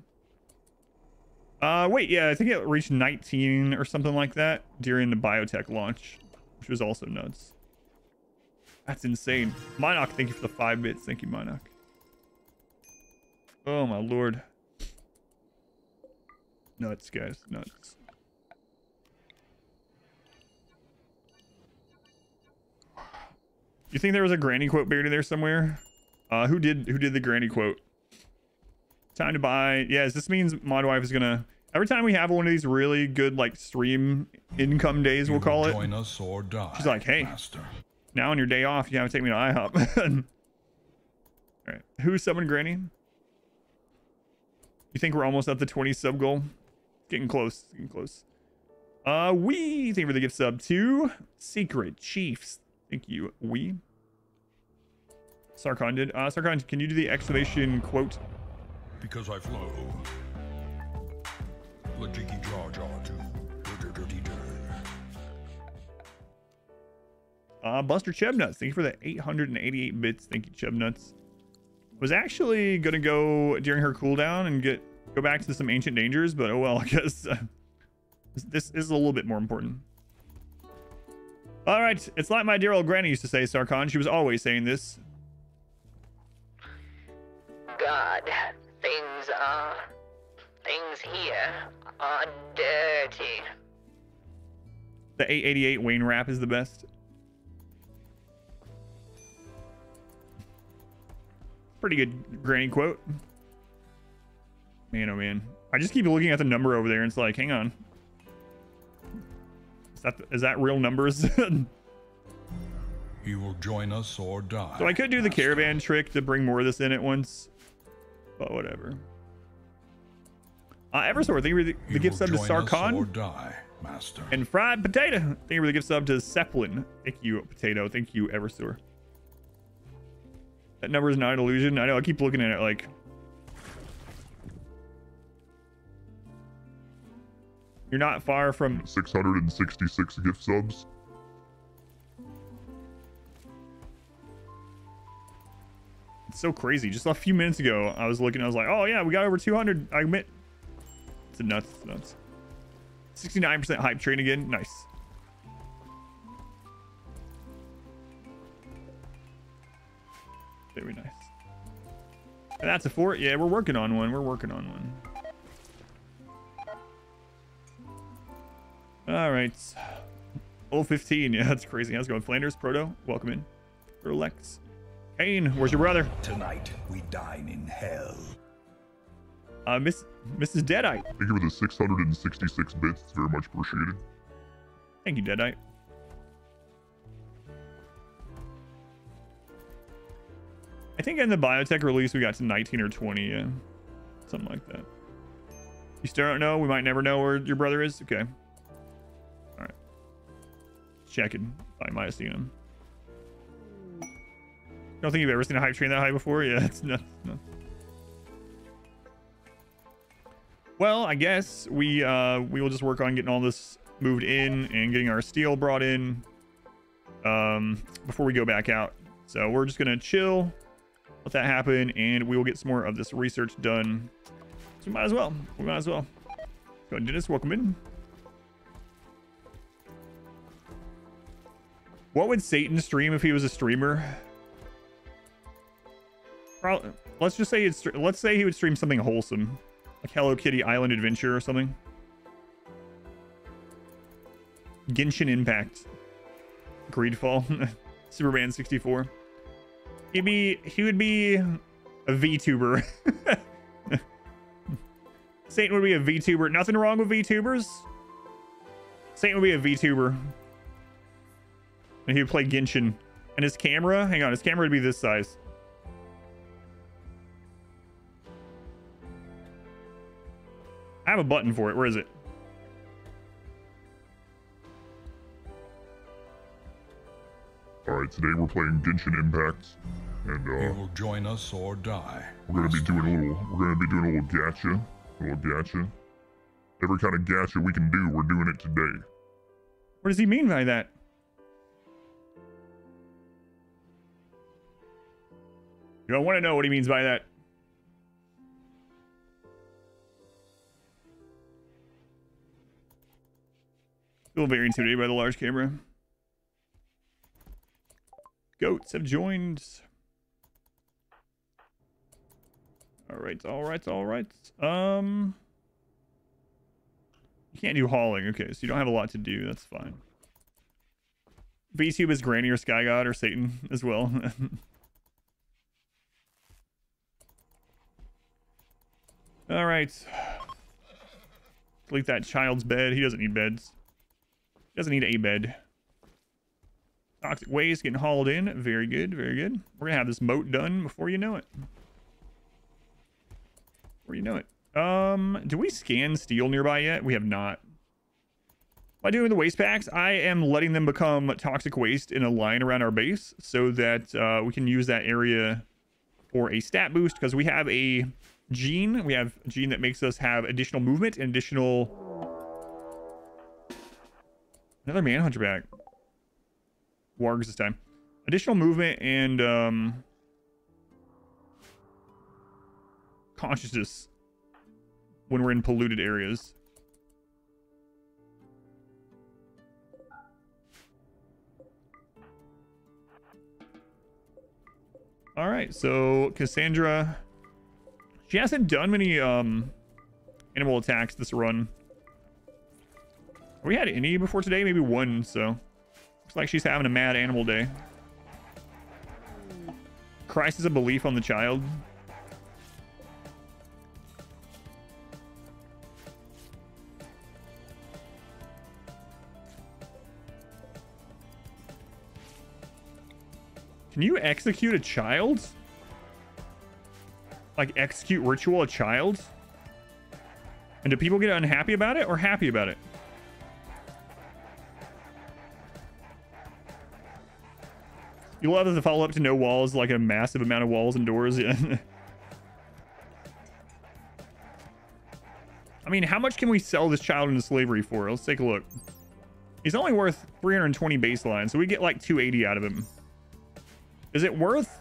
Uh, wait. Yeah, I think it reached nineteen or something like that during the Biotech launch, which was also nuts. That's insane. Minoc, thank you for the five bits. Thank you, Minoc. Oh my lord. Nuts, guys. Nuts. You think there was a granny quote buried in there somewhere? Uh, who did who did the granny quote? Time to buy. Yes, this means Modwife is gonna. Every time we have one of these really good like stream income days, we'll call it. Join us or die, she's like, hey, master. Now on your day off, you have to take me to I hop. All right, who summoned granny? You think we're almost at the twenty sub goal? Getting close. Getting close. Uh, we thank you for the gift sub to Secret Chiefs. Thank you. We. Sarkon did. Uh, Sarkon, can you do the exclamation quote? Because I flow. Lajiki jaw jaw too. Uh, Buster Chubnuts, thank you for the eight hundred eighty-eight bits. Thank you, Chubnuts. Was actually gonna go during her cooldown and get go back to some ancient dangers, but oh well. I guess uh, this is a little bit more important. All right, it's like my dear old granny used to say, Sarkon. She was always saying this. God, things are, things here are dirty. The eight eighty-eight Wayne rap is the best. Pretty good granny quote. Man, oh man. I just keep looking at the number over there, and it's like, hang on. Is that, is that real numbers? You will join us or die. So I could do the caravan trick to bring more of this in at once, but whatever. Uh, Eversor, thank you for the, the gift sub to Sarkon. Or die, master. And Fried Potato, thank you for the gift sub to Zeppelin. Thank you, Potato. Thank you, Eversor. That number is not an illusion. I know, I keep looking at it like... You're not far from six hundred sixty-six gift subs. It's so crazy. Just a few minutes ago, I was looking. I was like, "Oh yeah, we got over two hundred." I admit, it's nuts. It's nuts. sixty-nine percent hype train again. Nice. Very nice. And that's a four. Yeah, we're working on one. We're working on one. All right, oh fifteen. Yeah, that's crazy. How's it going, Flanders? Proto, welcome in. Relax. Kane, where's your brother? Tonight we dine in hell. Uh, Miss Missus Deadite. Thank you for the six hundred sixty-six bits. It's very much appreciated. Thank you, Deadite. I think in the Biotech release we got to nineteen or twenty. Yeah, something like that. You still don't know? We might never know where your brother is. Okay. Checking. I might have seen him. Don't think you've ever seen a hype train that high before. Yeah, it's nuts. nuts. Well, I guess we uh, we will just work on getting all this moved in and getting our steel brought in um, before we go back out. So we're just gonna chill, let that happen, and we will get some more of this research done. So we might as well. We might as well. Go ahead, Dennis. Welcome in. What would Satan stream if he was a streamer? Probably, let's just say it's, let's say he would stream something wholesome, like Hello Kitty Island Adventure or something. Genshin Impact, Greedfall, Superman sixty-four. He'd be he would be a VTuber. Satan would be a VTuber. Nothing wrong with VTubers. Satan would be a VTuber. And he would play Genshin. And his camera, hang on, his camera would be this size. I have a button for it. Where is it? Alright, today we're playing Genshin Impact. And uh you will join us or die. We're gonna be doing a little we're gonna be doing a little gacha. A little gacha. Every kind of gacha we can do, we're doing it today. What does he mean by that? You don't want to know what he means by that. Feel very intimidated by the large camera. Goats have joined. All right, all right, all right. Um, you can't do hauling. Okay, so you don't have a lot to do. That's fine. VTube is Granny or Sky God or Satan as well. All right. Delete that child's bed. He doesn't need beds. He doesn't need a bed. Toxic waste getting hauled in. Very good, very good. We're gonna have this moat done before you know it. Before you know it. Um, do we scan steel nearby yet? We have not. By doing the waste packs, I am letting them become toxic waste in a line around our base so that uh, we can use that area for a stat boost, because we have a gene. We have a gene that makes us have additional movement and additional... Another manhunter back. Wargs this time. Additional movement and um, consciousness when we're in polluted areas. All right, so Cassandra, she hasn't done many um, animal attacks this run. Have we had any before today? Maybe one, so. Looks like she's having a mad animal day. Crisis of belief on the child. Can you execute a child? Like, execute ritual a child? And do people get unhappy about it or happy about it? You'll have to follow up to no walls, like a massive amount of walls and doors. Yeah. I mean, how much can we sell this child into slavery for? Let's take a look. He's only worth three hundred twenty baseline, so we get like two eighty out of him. Is it worth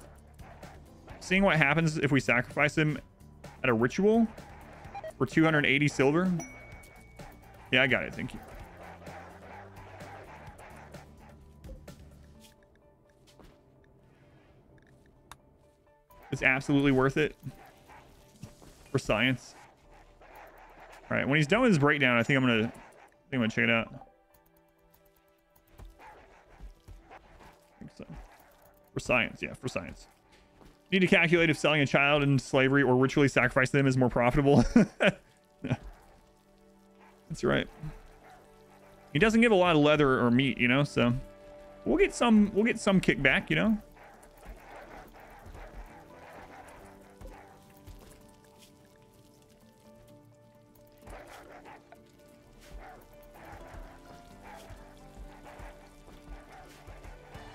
seeing what happens if we sacrifice him at a ritual for two hundred eighty silver? Yeah, I got it. Thank you. It's absolutely worth it for science. All right, when he's done with his breakdown, I think I'm gonna, I think I'm gonna check it out. I think so. For science, yeah, for science. You need to calculate if selling a child into slavery or ritually sacrifice them is more profitable. That's right. He doesn't give a lot of leather or meat, you know, so we'll get some, we'll get some kickback, you know.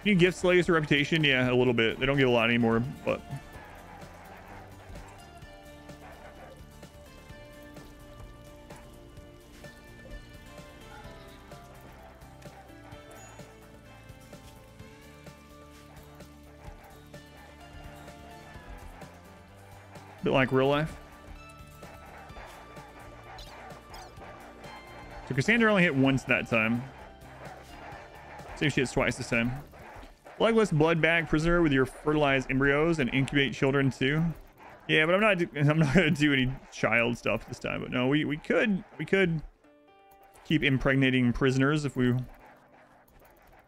Can you give slaves a reputation? Yeah, a little bit. They don't get a lot anymore, but... A bit like real life. So Cassandra only hit once that time. See if she hits twice this time. Legless blood bag prisoner with your fertilized embryos and incubate children too. Yeah, but I'm not I'm not gonna do any child stuff this time. But no, we we could we could keep impregnating prisoners if we if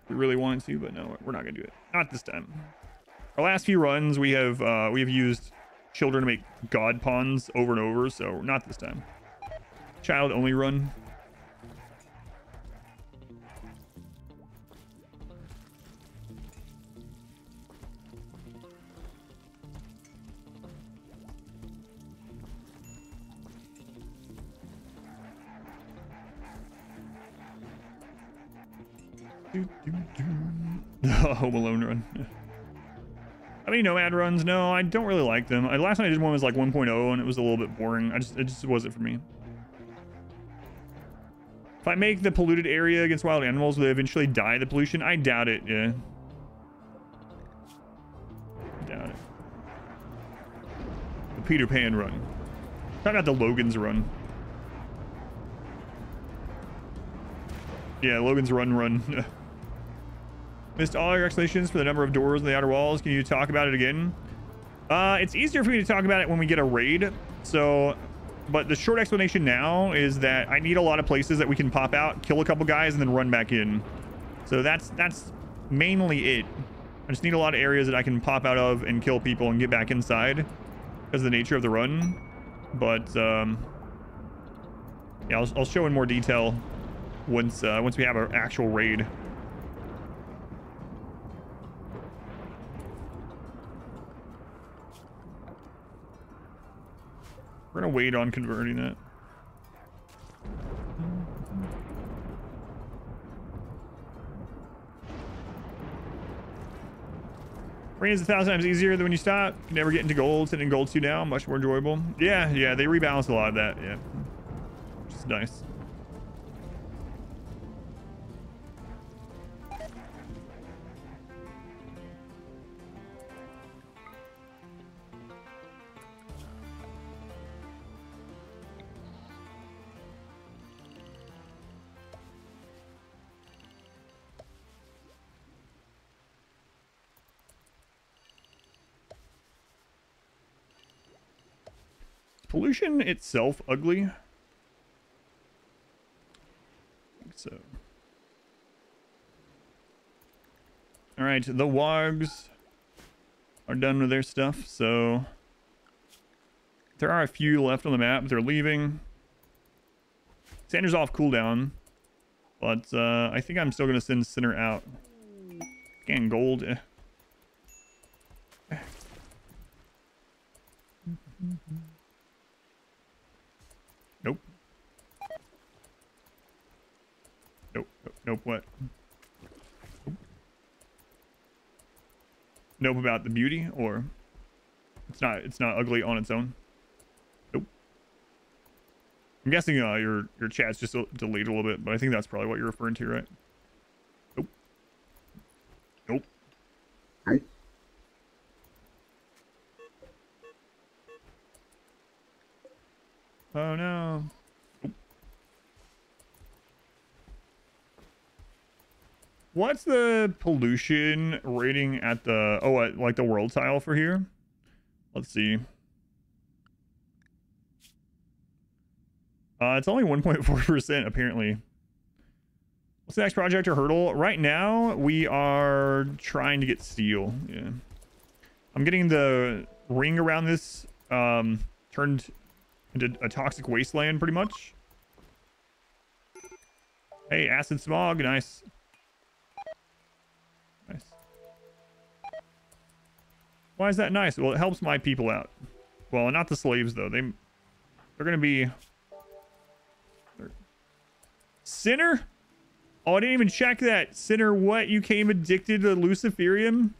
we really wanted to. But no, we're not gonna do it. Not this time. Our last few runs, we have uh, we have used children to make god pawns over and over. So not this time. Child only run. Home Alone run. I mean, nomad runs. No, I don't really like them. I, last time I did one was like one point oh, and it was a little bit boring. I just, it just wasn't for me. If I make the polluted area against wild animals, will they eventually die of the pollution? I doubt it. Yeah. Doubt it. The Peter Pan run. Talk about the Logan's run. Yeah, Logan's run, run. Missed all your explanations for the number of doors in the outer walls. Can you talk about it again? Uh, it's easier for me to talk about it when we get a raid. So, but the short explanation now is that I need a lot of places that we can pop out, kill a couple guys, and then run back in. So that's that's mainly it. I just need a lot of areas that I can pop out of and kill people and get back inside because of the nature of the run. But um, yeah, I'll, I'll show in more detail once uh, once we have our actual raid. We're gonna wait on converting that. Rain is a thousand times easier than when you stop. You never get into gold, sitting gold's too down, much more enjoyable. Yeah, yeah, they rebalance a lot of that, yeah. Which is nice. Pollution itself ugly? I think so. Alright, the wargs are done with their stuff, so there are a few left on the map. They're leaving. Sandra's off cooldown, but uh, I think I'm still going to send Sinner out. Again, gold. Nope. Nope. Nope. Nope. What? Nope. Nope about the beauty, or it's not. It's not ugly on its own. Nope. I'm guessing uh, your your chat's just delayed a little bit, but I think that's probably what you're referring to, right? Nope. Nope. Nope. Oh no. What's the pollution rating at the, oh, at, like the world tile for here? Let's see. Uh, it's only one point four percent apparently. What's the next project or hurdle? Right now we are trying to get steel. Yeah. I'm getting the ring around this um, turned into a toxic wasteland, pretty much. Hey, acid smog, nice. Nice. Why is that nice? Well, it helps my people out. Well, not the slaves, though. They, they're gonna be... They're... Sinner? Oh, I didn't even check that. Sinner, what? You came addicted to Luciferium?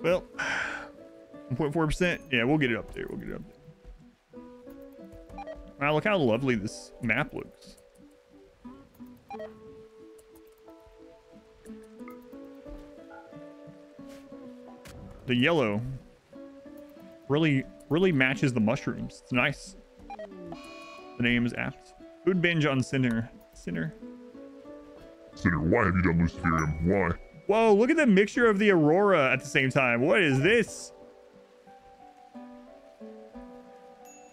Well, one point four percent. Yeah, we'll get it up there. We'll get it up there. Wow, look how lovely this map looks. The yellow really, really matches the mushrooms. It's nice. The name is apt. Food binge on Sinner. Sinner. Sinner, why have you done Luciferium? Why? Whoa, look at the mixture of the Aurora at the same time. What is this?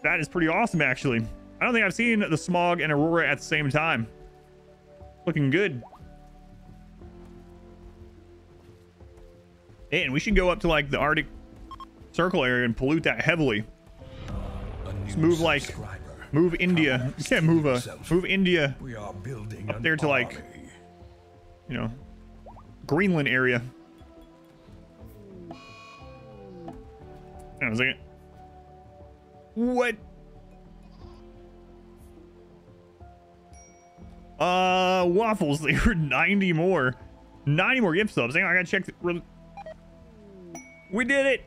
That is pretty awesome, actually. I don't think I've seen the smog and Aurora at the same time. Looking good. And we should go up to like the Arctic Circle area and pollute that heavily. Let's move like, move India. You can't move a, move India up there to like, you know, Greenland area. Hang on a second. What? Uh, waffles. They were ninety more. ninety more gift subs. Hang on, I gotta check. The... We did it.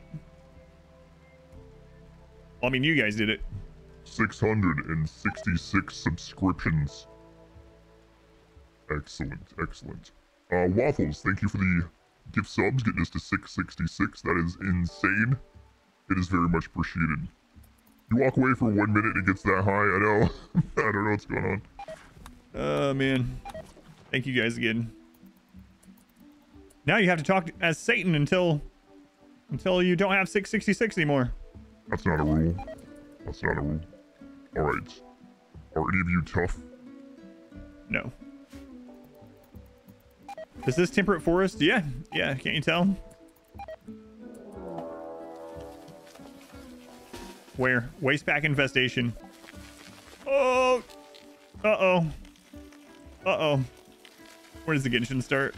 Well, I mean, you guys did it. six hundred sixty-six subscriptions. Excellent, excellent. Uh, Waffles, thank you for the gift subs, getting us to six sixty-six. That is insane. It is very much appreciated. You walk away for one minute and it gets that high. I know. I don't know what's going on. Oh, uh, man. Thank you guys again. Now you have to talk as Satan until until you don't have six sixty-six anymore. That's not a rule. That's not a rule. All right. Are any of you tough? No. Is this temperate forest? Yeah. Yeah. Can't you tell? Where? Wastepack infestation. Oh! Uh-oh. Uh-oh. Where does the Genshin start?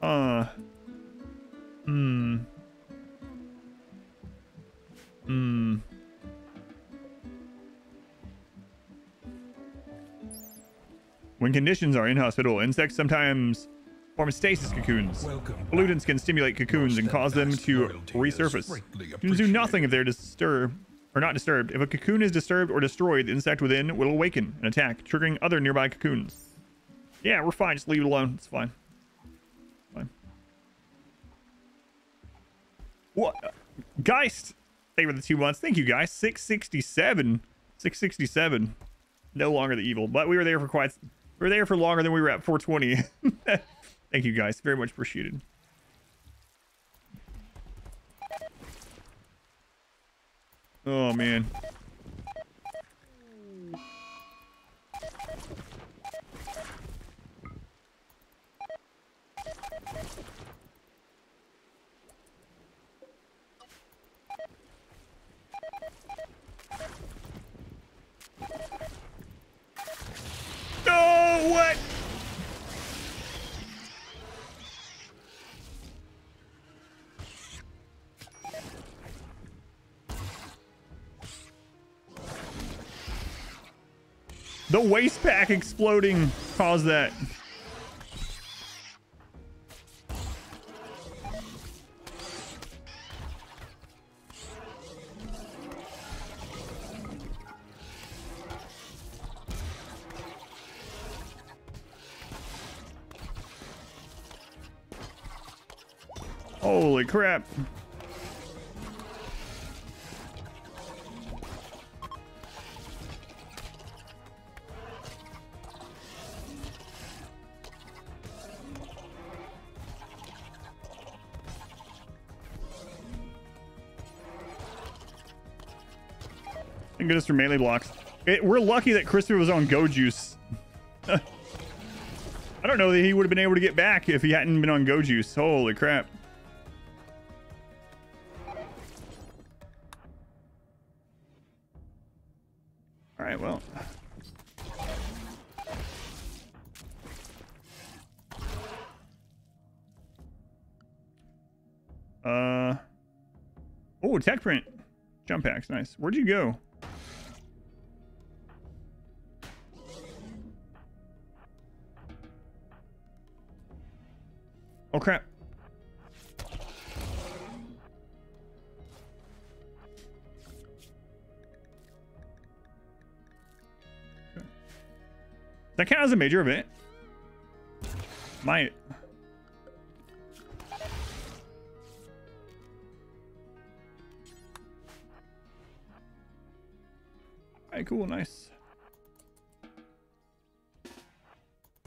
Uh. Hmm. Hmm. When conditions are inhospitable, insects sometimes form stasis cocoons. Pollutants can stimulate cocoons and cause them to resurface. Cocoons do nothing if they're disturbed or not disturbed. If a cocoon is disturbed or destroyed, the insect within will awaken and attack, triggering other nearby cocoons. Yeah, we're fine. Just leave it alone. It's fine. Fine. What? Geist! They were the two months. Tthank you, guys. six sixty-seven. six sixty-seven. No longer the evil, but we were there for quite... We were there for longer than we were at four twenty. Thank you guys, very much appreciated. Oh man. Oh, what? The waste pack exploding caused that. Holy crap. Thank goodness for melee blocks. It, we're lucky that CRISPR was on Go Juice. I don't know that he would have been able to get back if he hadn't been on Go Juice. Holy crap. Alright, well. Uh. Oh, tech print. Jump packs. Nice. Where'd you go? Oh, crap. That counts as a major event. Might. Alright, cool, nice.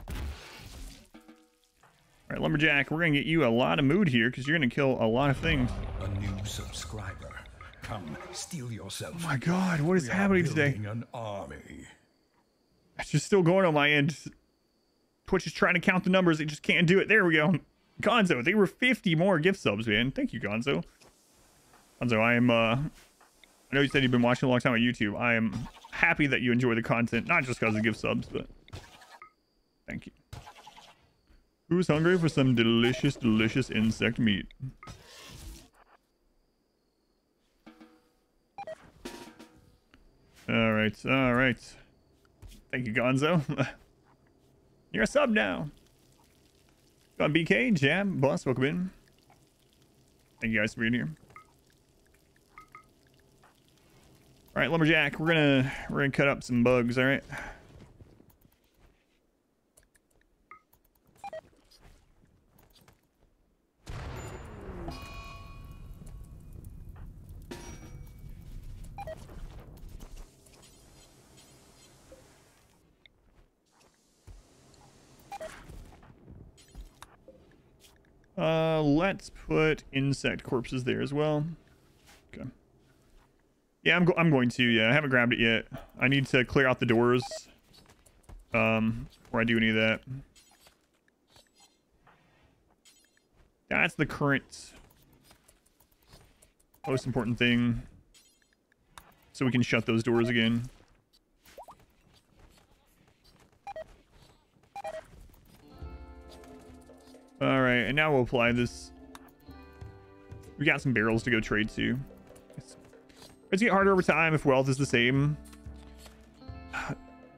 All right, Lumberjack, we're gonna get you a lot of mood here because you're gonna kill a lot of things. A new subscriber, come steal yourself. Oh my God, what is we happening today? An army. It's just still going on my end. Twitch is trying to count the numbers; it just can't do it. There we go. Gonzo, they were fifty more gift subs, man. Thank you, Gonzo. Gonzo, I am. Uh, I know you said you've been watching a long time on YouTube. I am happy that you enjoy the content, not just because of gift subs, but thank you. Who's hungry for some delicious, delicious insect meat? All right, all right. Thank you, Gonzo. You're a sub now. Got B K, Jam, Boss, welcome in. Thank you guys for being here. All right, Lumberjack, we're gonna we're gonna cut up some bugs. All right. Uh, let's put insect corpses there as well. Okay. Yeah, I'm, go I'm going to. Yeah, I haven't grabbed it yet. I need to clear out the doors um, before I do any of that. That's the current most important thing. So we can shut those doors again. All right, and now we'll apply this. We got some barrels to go trade to. It's, it's get harder over time if wealth is the same.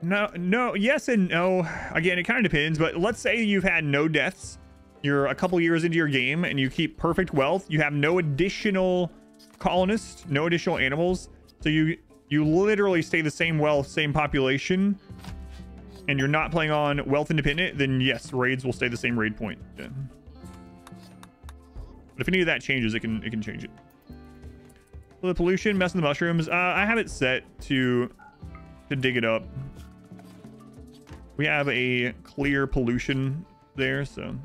No, no, yes and no. Again, it kind of depends, but let's say you've had no deaths. You're a couple years into your game and you keep perfect wealth. You have no additional colonists, no additional animals. So you, you literally stay the same wealth, same population, and you're not playing on wealth independent, then yes, raids will stay the same raid point. Yeah. But if any of that changes, it can it can change it. Well, the pollution, messing with the mushrooms. Uh, I have it set to to dig it up. We have a clear pollution there, so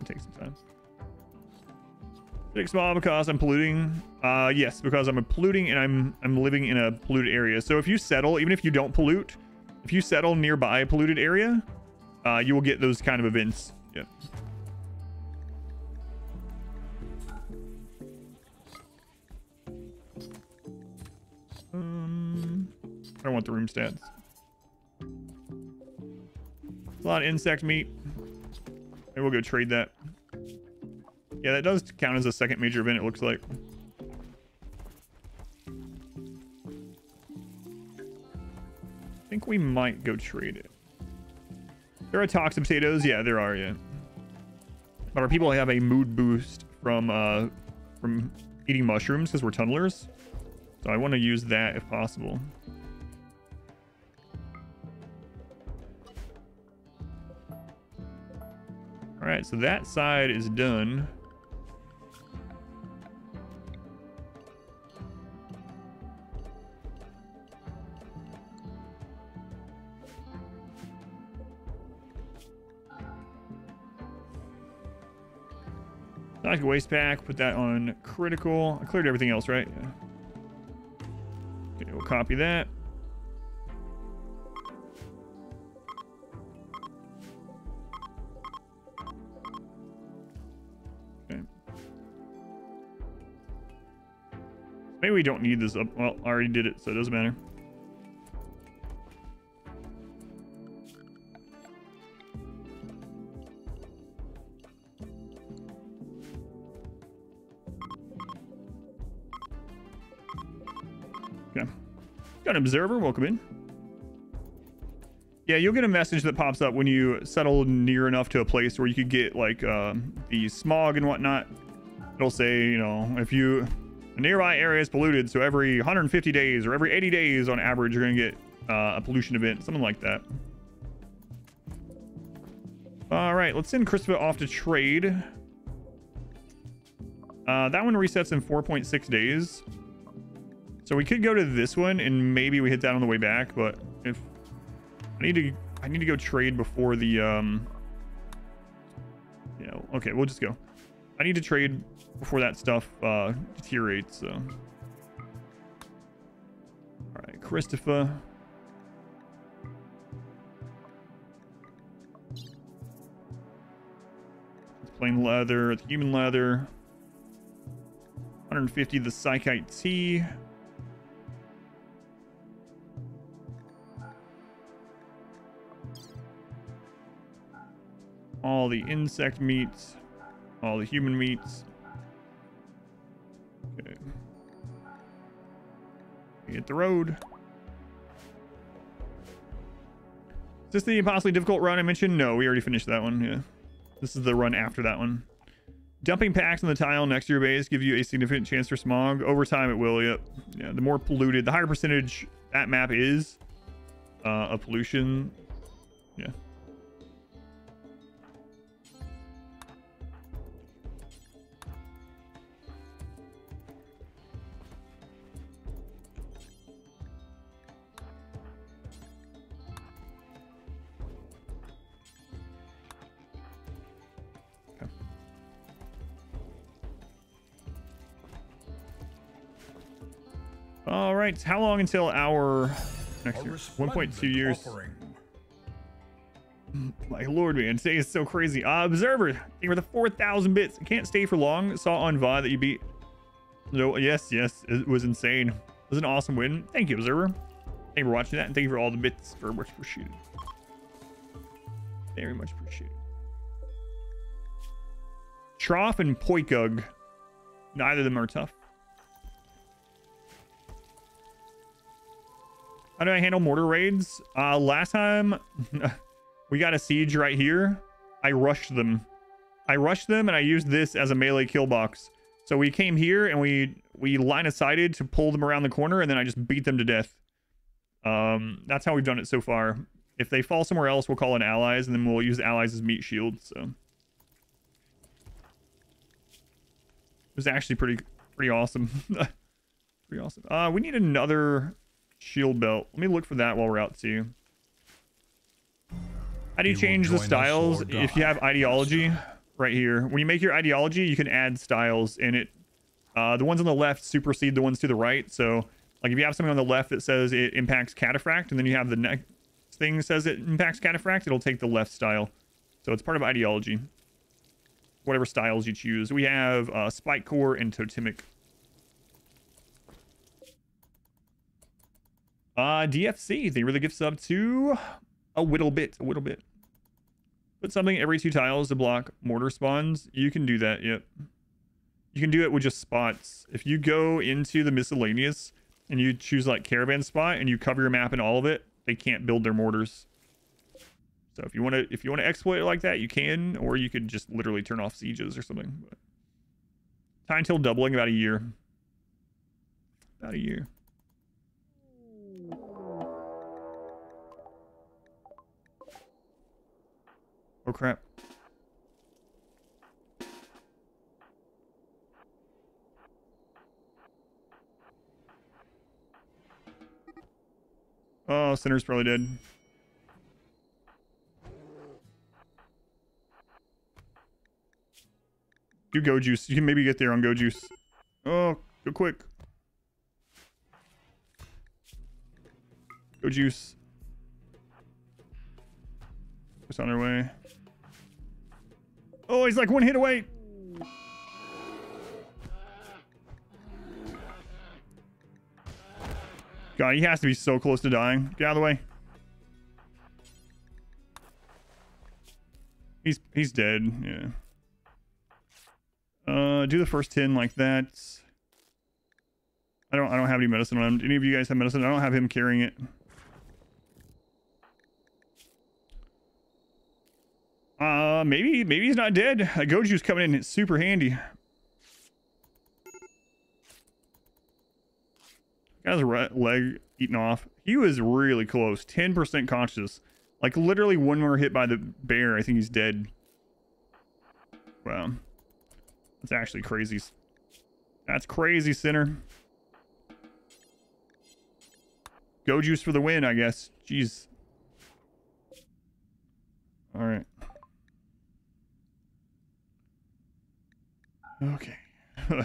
it takes some time. Big small because I'm polluting. Uh, yes, because I'm polluting and I'm I'm living in a polluted area. So if you settle, even if you don't pollute, if you settle nearby a polluted area, uh, you will get those kind of events. Yeah. Um, I don't want the room stats. A lot of insect meat. Maybe we'll go trade that. Yeah, that does count as a second major event, it looks like. I think we might go trade it. There are toxic potatoes. Yeah, there are, yeah. But our people have a mood boost from uh, from eating mushrooms because we're tunnelers. So I want to use that if possible. All right, so that side is done. Like a waste pack, put that on critical. I cleared everything else, right? Yeah. Okay, we'll copy that. Okay. Maybe we don't need this up. Well, I already did it, so it doesn't matter. Observer, welcome in. Yeah, you'll get a message that pops up when you settle near enough to a place where you could get like uh, the smog and whatnot. It'll say, you know, if you a nearby area is polluted, so every one hundred fifty days or every eighty days on average, you're gonna get uh, a pollution event, something like that. All right, let's send Christopher off to trade. Uh, that one resets in four point six days. So we could go to this one and maybe we hit that on the way back, but if I need to, I need to go trade before the, um, you know, okay, we'll just go. I need to trade before that stuff uh, deteriorates, so. All right, Christopher. It's plain leather, it's human leather. one hundred fifty, the psychite tea. All the insect meats, all the human meats. Okay. Hit the road. Is this the impossibly difficult run I mentioned? No, we already finished that one. Yeah. This is the run after that one. Dumping packs on the tile next to your base gives you a significant chance for smog. Over time, it will, yep. Yeah, the more polluted, the higher percentage that map is uh, of pollution. Yeah. All right, how long until our next year? one point two years. Offering. My lord, man, today is so crazy. Uh, Observer, thank you for the four thousand bits. I can't stay for long. Saw on V O D that you beat. No, yes, yes, it was insane. It was an awesome win. Thank you, Observer. Thank you for watching that, and thank you for all the bits. Very much appreciated. Very much appreciated. Trough and Poikug. Neither of them are tough. How do I handle mortar raids? Uh, last time we got a siege right here, I rushed them. I rushed them and I used this as a melee kill box. So we came here and we we line of sighted to pull them around the corner, and then I just beat them to death. Um, that's how we've done it so far. If they fall somewhere else, we'll call in allies, and then we'll use allies as meat shields. So it was actually pretty pretty awesome. Pretty awesome. Uh, we need another shield belt. Let me look for that while we're out too. How do you, you change the styles if you have ideology? Right here, when you make your ideology, you can add styles in it. Uh the ones on the left supersede the ones to the right. So like if you have something on the left that says it impacts Cataphract, and then you have the next thing that says it impacts Cataphract, it'll take the left style. So it's part of ideology, whatever styles you choose. We have uh spike core and totemic. Uh, D F C, they really give sub to a whittle bit, a whittle bit. Put something every two tiles to block mortar spawns. You can do that, yep. You can do it with just spots. If you go into the miscellaneous and you choose like caravan spot and you cover your map and all of it, they can't build their mortars. So if you want to, if you want to exploit it like that, you can, or you could just literally turn off sieges or something. But time till doubling, about a year. About a year. Oh crap. Oh, Sinner's probably dead. Do Go Juice. You can maybe get there on Go Juice. Oh, go quick. Go Juice. It's on their way. Oh, he's like one hit away. God, he has to be so close to dying. Get out of the way. He's he's dead. Yeah. Uh, do the first ten like that. I don't I don't have any medicine on him. Do any of you guys have medicine? I don't have him carrying it. Uh, maybe, maybe he's not dead. A Goju's coming in. It's super handy. Got his right leg eaten off. He was really close. ten percent conscious. Like literally one more hit by the bear, I think he's dead. Wow. That's actually crazy. That's crazy, Sinner. Goju's for the win, I guess. Jeez. All right. Okay. Should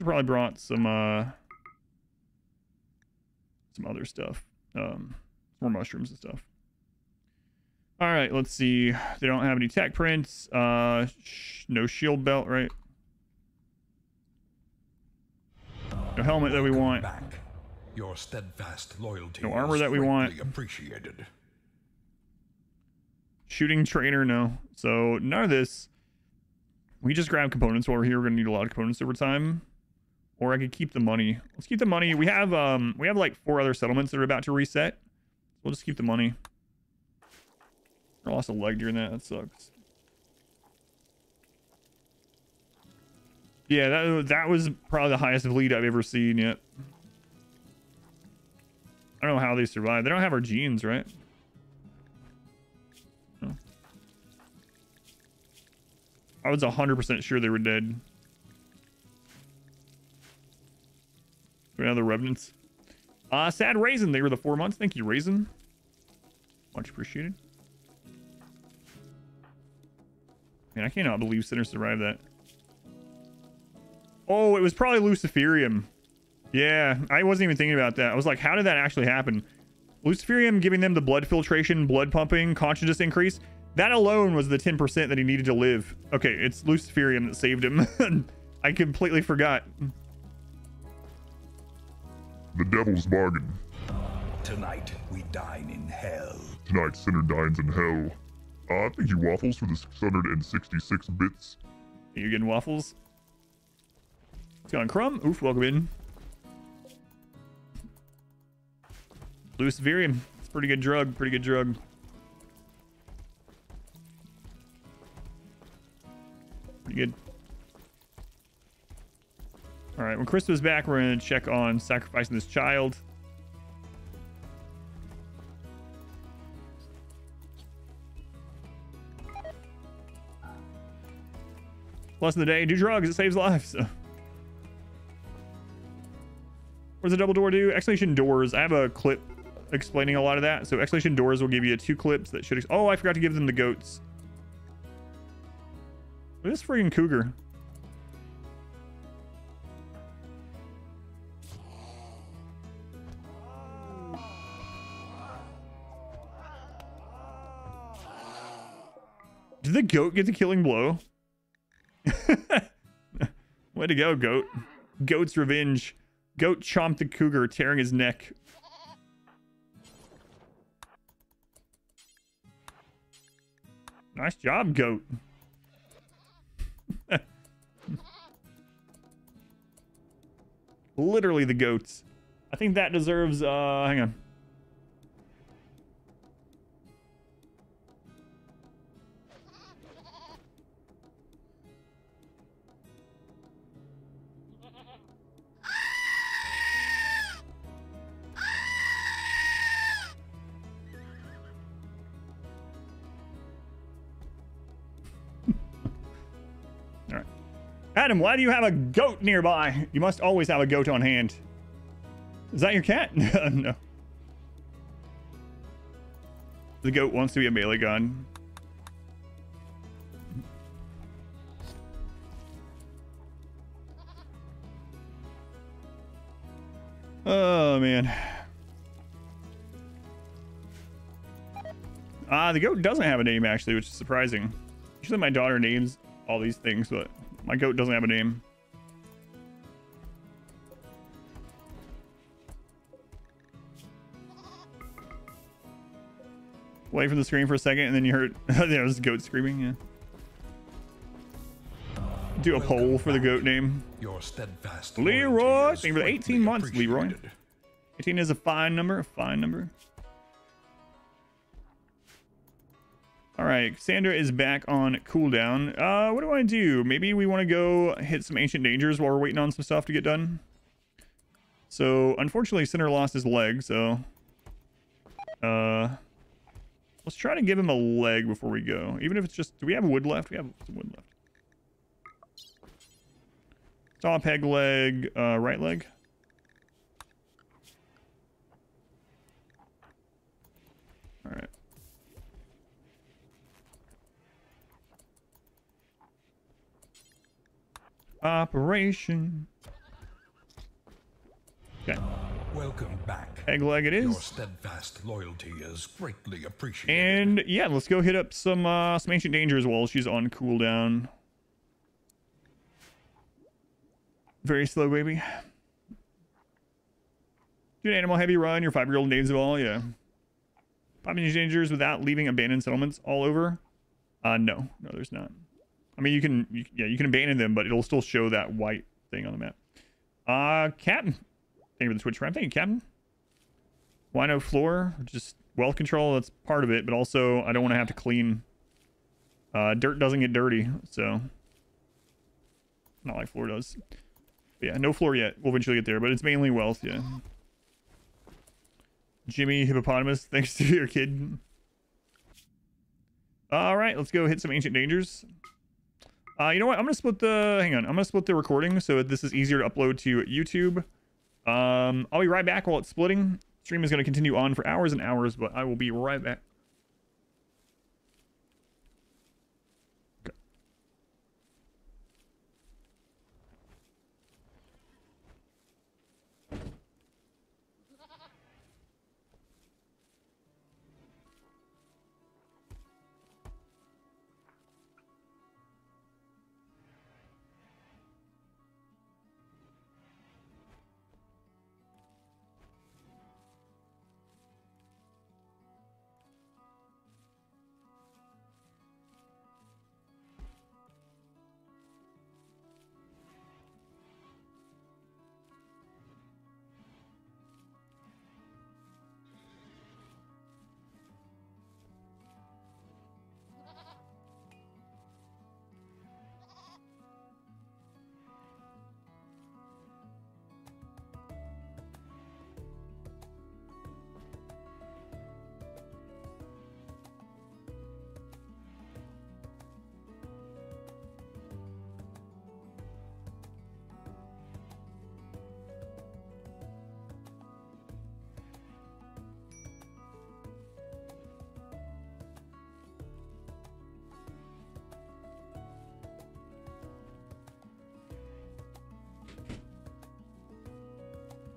probably brought some uh some other stuff. Um more mushrooms and stuff. Alright, let's see. They don't have any tech prints. Uh sh no shield belt, right? No helmet that we want. Back. Your steadfast loyalty. No armor that we want. Appreciated. Shooting trainer, no. So none of this. We just grab components while we're here. We're gonna need a lot of components over time. Or I could keep the money. Let's keep the money. We have um we have like four other settlements that are about to reset. We'll just keep the money. I lost a leg during that. That sucks. Yeah, that, that was probably the highest bleed I've ever seen yet. I don't know how they survived. They don't have our genes, right? No. I was one hundred percent sure they were dead. We have the revenants. Uh, sad Raisin. They were the four months. Thank you, Raisin. Much appreciated. Man, I cannot believe Sinner survived that. Oh, it was probably Luciferium. Yeah, I wasn't even thinking about that. I was like, how did that actually happen? Luciferium giving them the blood filtration, blood pumping, consciousness increase. That alone was the ten percent that he needed to live. Okay, it's Luciferium that saved him. I completely forgot. The devil's bargain. Tonight, we dine in hell. Tonight, Sinner dines in hell. Uh, thank you, Waffles, for the six hundred sixty-six bits. Are you getting Waffles? It's gone Crumb. Oof, welcome in. Luciferium. It's a pretty good drug. Pretty good drug. Pretty good. Alright, when Krista's back, we're going to check on sacrificing this child. Lesson of the day, do drugs. It saves lives. So. What does the double door do? Exhalation doors. I have a clip explaining a lot of that. So exhalation doors will give you two clips that should... Oh, I forgot to give them the goats. Look at this freaking cougar. Did the goat get the killing blow? Way to go, goat. Goat's revenge. Goat chomped the cougar, tearing his neck. Nice job, goat. Literally the goats. I think that deserves, uh, hang on. Adam, why do you have a goat nearby? You must always have a goat on hand. Is that your cat? No. The goat wants to be a melee gun. Oh, man. Ah, uh, the goat doesn't have a name, actually, which is surprising. Usually my daughter names all these things, but... My goat doesn't have a name. Away from the screen for a second, and then you heard there was a goat screaming. Yeah. Do a Welcome poll for the goat name. Your steadfast Leroy. Thank you for the eighteen months, Leroy. eighteen is a fine number. A fine number. All right, Cassandra is back on cooldown. Uh, what do I do? Maybe we want to go hit some Ancient Dangers while we're waiting on some stuff to get done. So, unfortunately, Sinner lost his leg, so... Uh, let's try to give him a leg before we go. Even if it's just... Do we have wood left? We have some wood left. Saw peg leg, uh, right leg. All right. Operation. Okay. Welcome back. Egg leg it is. Your steadfast loyalty is greatly appreciated. And yeah, let's go hit up some uh, some Ancient Dangers while she's on cooldown. Very slow, baby. Do an animal heavy run. Your five-year-old names of all. Yeah. Five Ancient Dangers without leaving abandoned settlements all over. Uh, no, no, there's not. I mean, you can, you, yeah, you can abandon them, but it'll still show that white thing on the map. Uh, Captain. Thank you for the Twitch Prime. Thank you, Captain. Wino floor, just wealth control. That's part of it, but also I don't want to have to clean. Uh, dirt doesn't get dirty, so not like floor does. But yeah, no floor yet. We'll eventually get there, but it's mainly wealth. Yeah. Jimmy Hippopotamus, thanks to your kid. All right, let's go hit some ancient dangers. Uh, you know what? I'm gonna split the. Hang on, I'm gonna split the recording so this is easier to upload to YouTube. Um, I'll be right back while it's splitting. Stream is going to continue on for hours and hours, but I will be right back. Okay.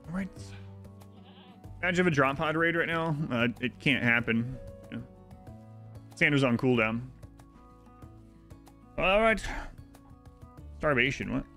Right. Imagine if a drop pod raid right now. Uh, it can't happen. Yeah. Sandra's on cooldown. All right. Starvation. What?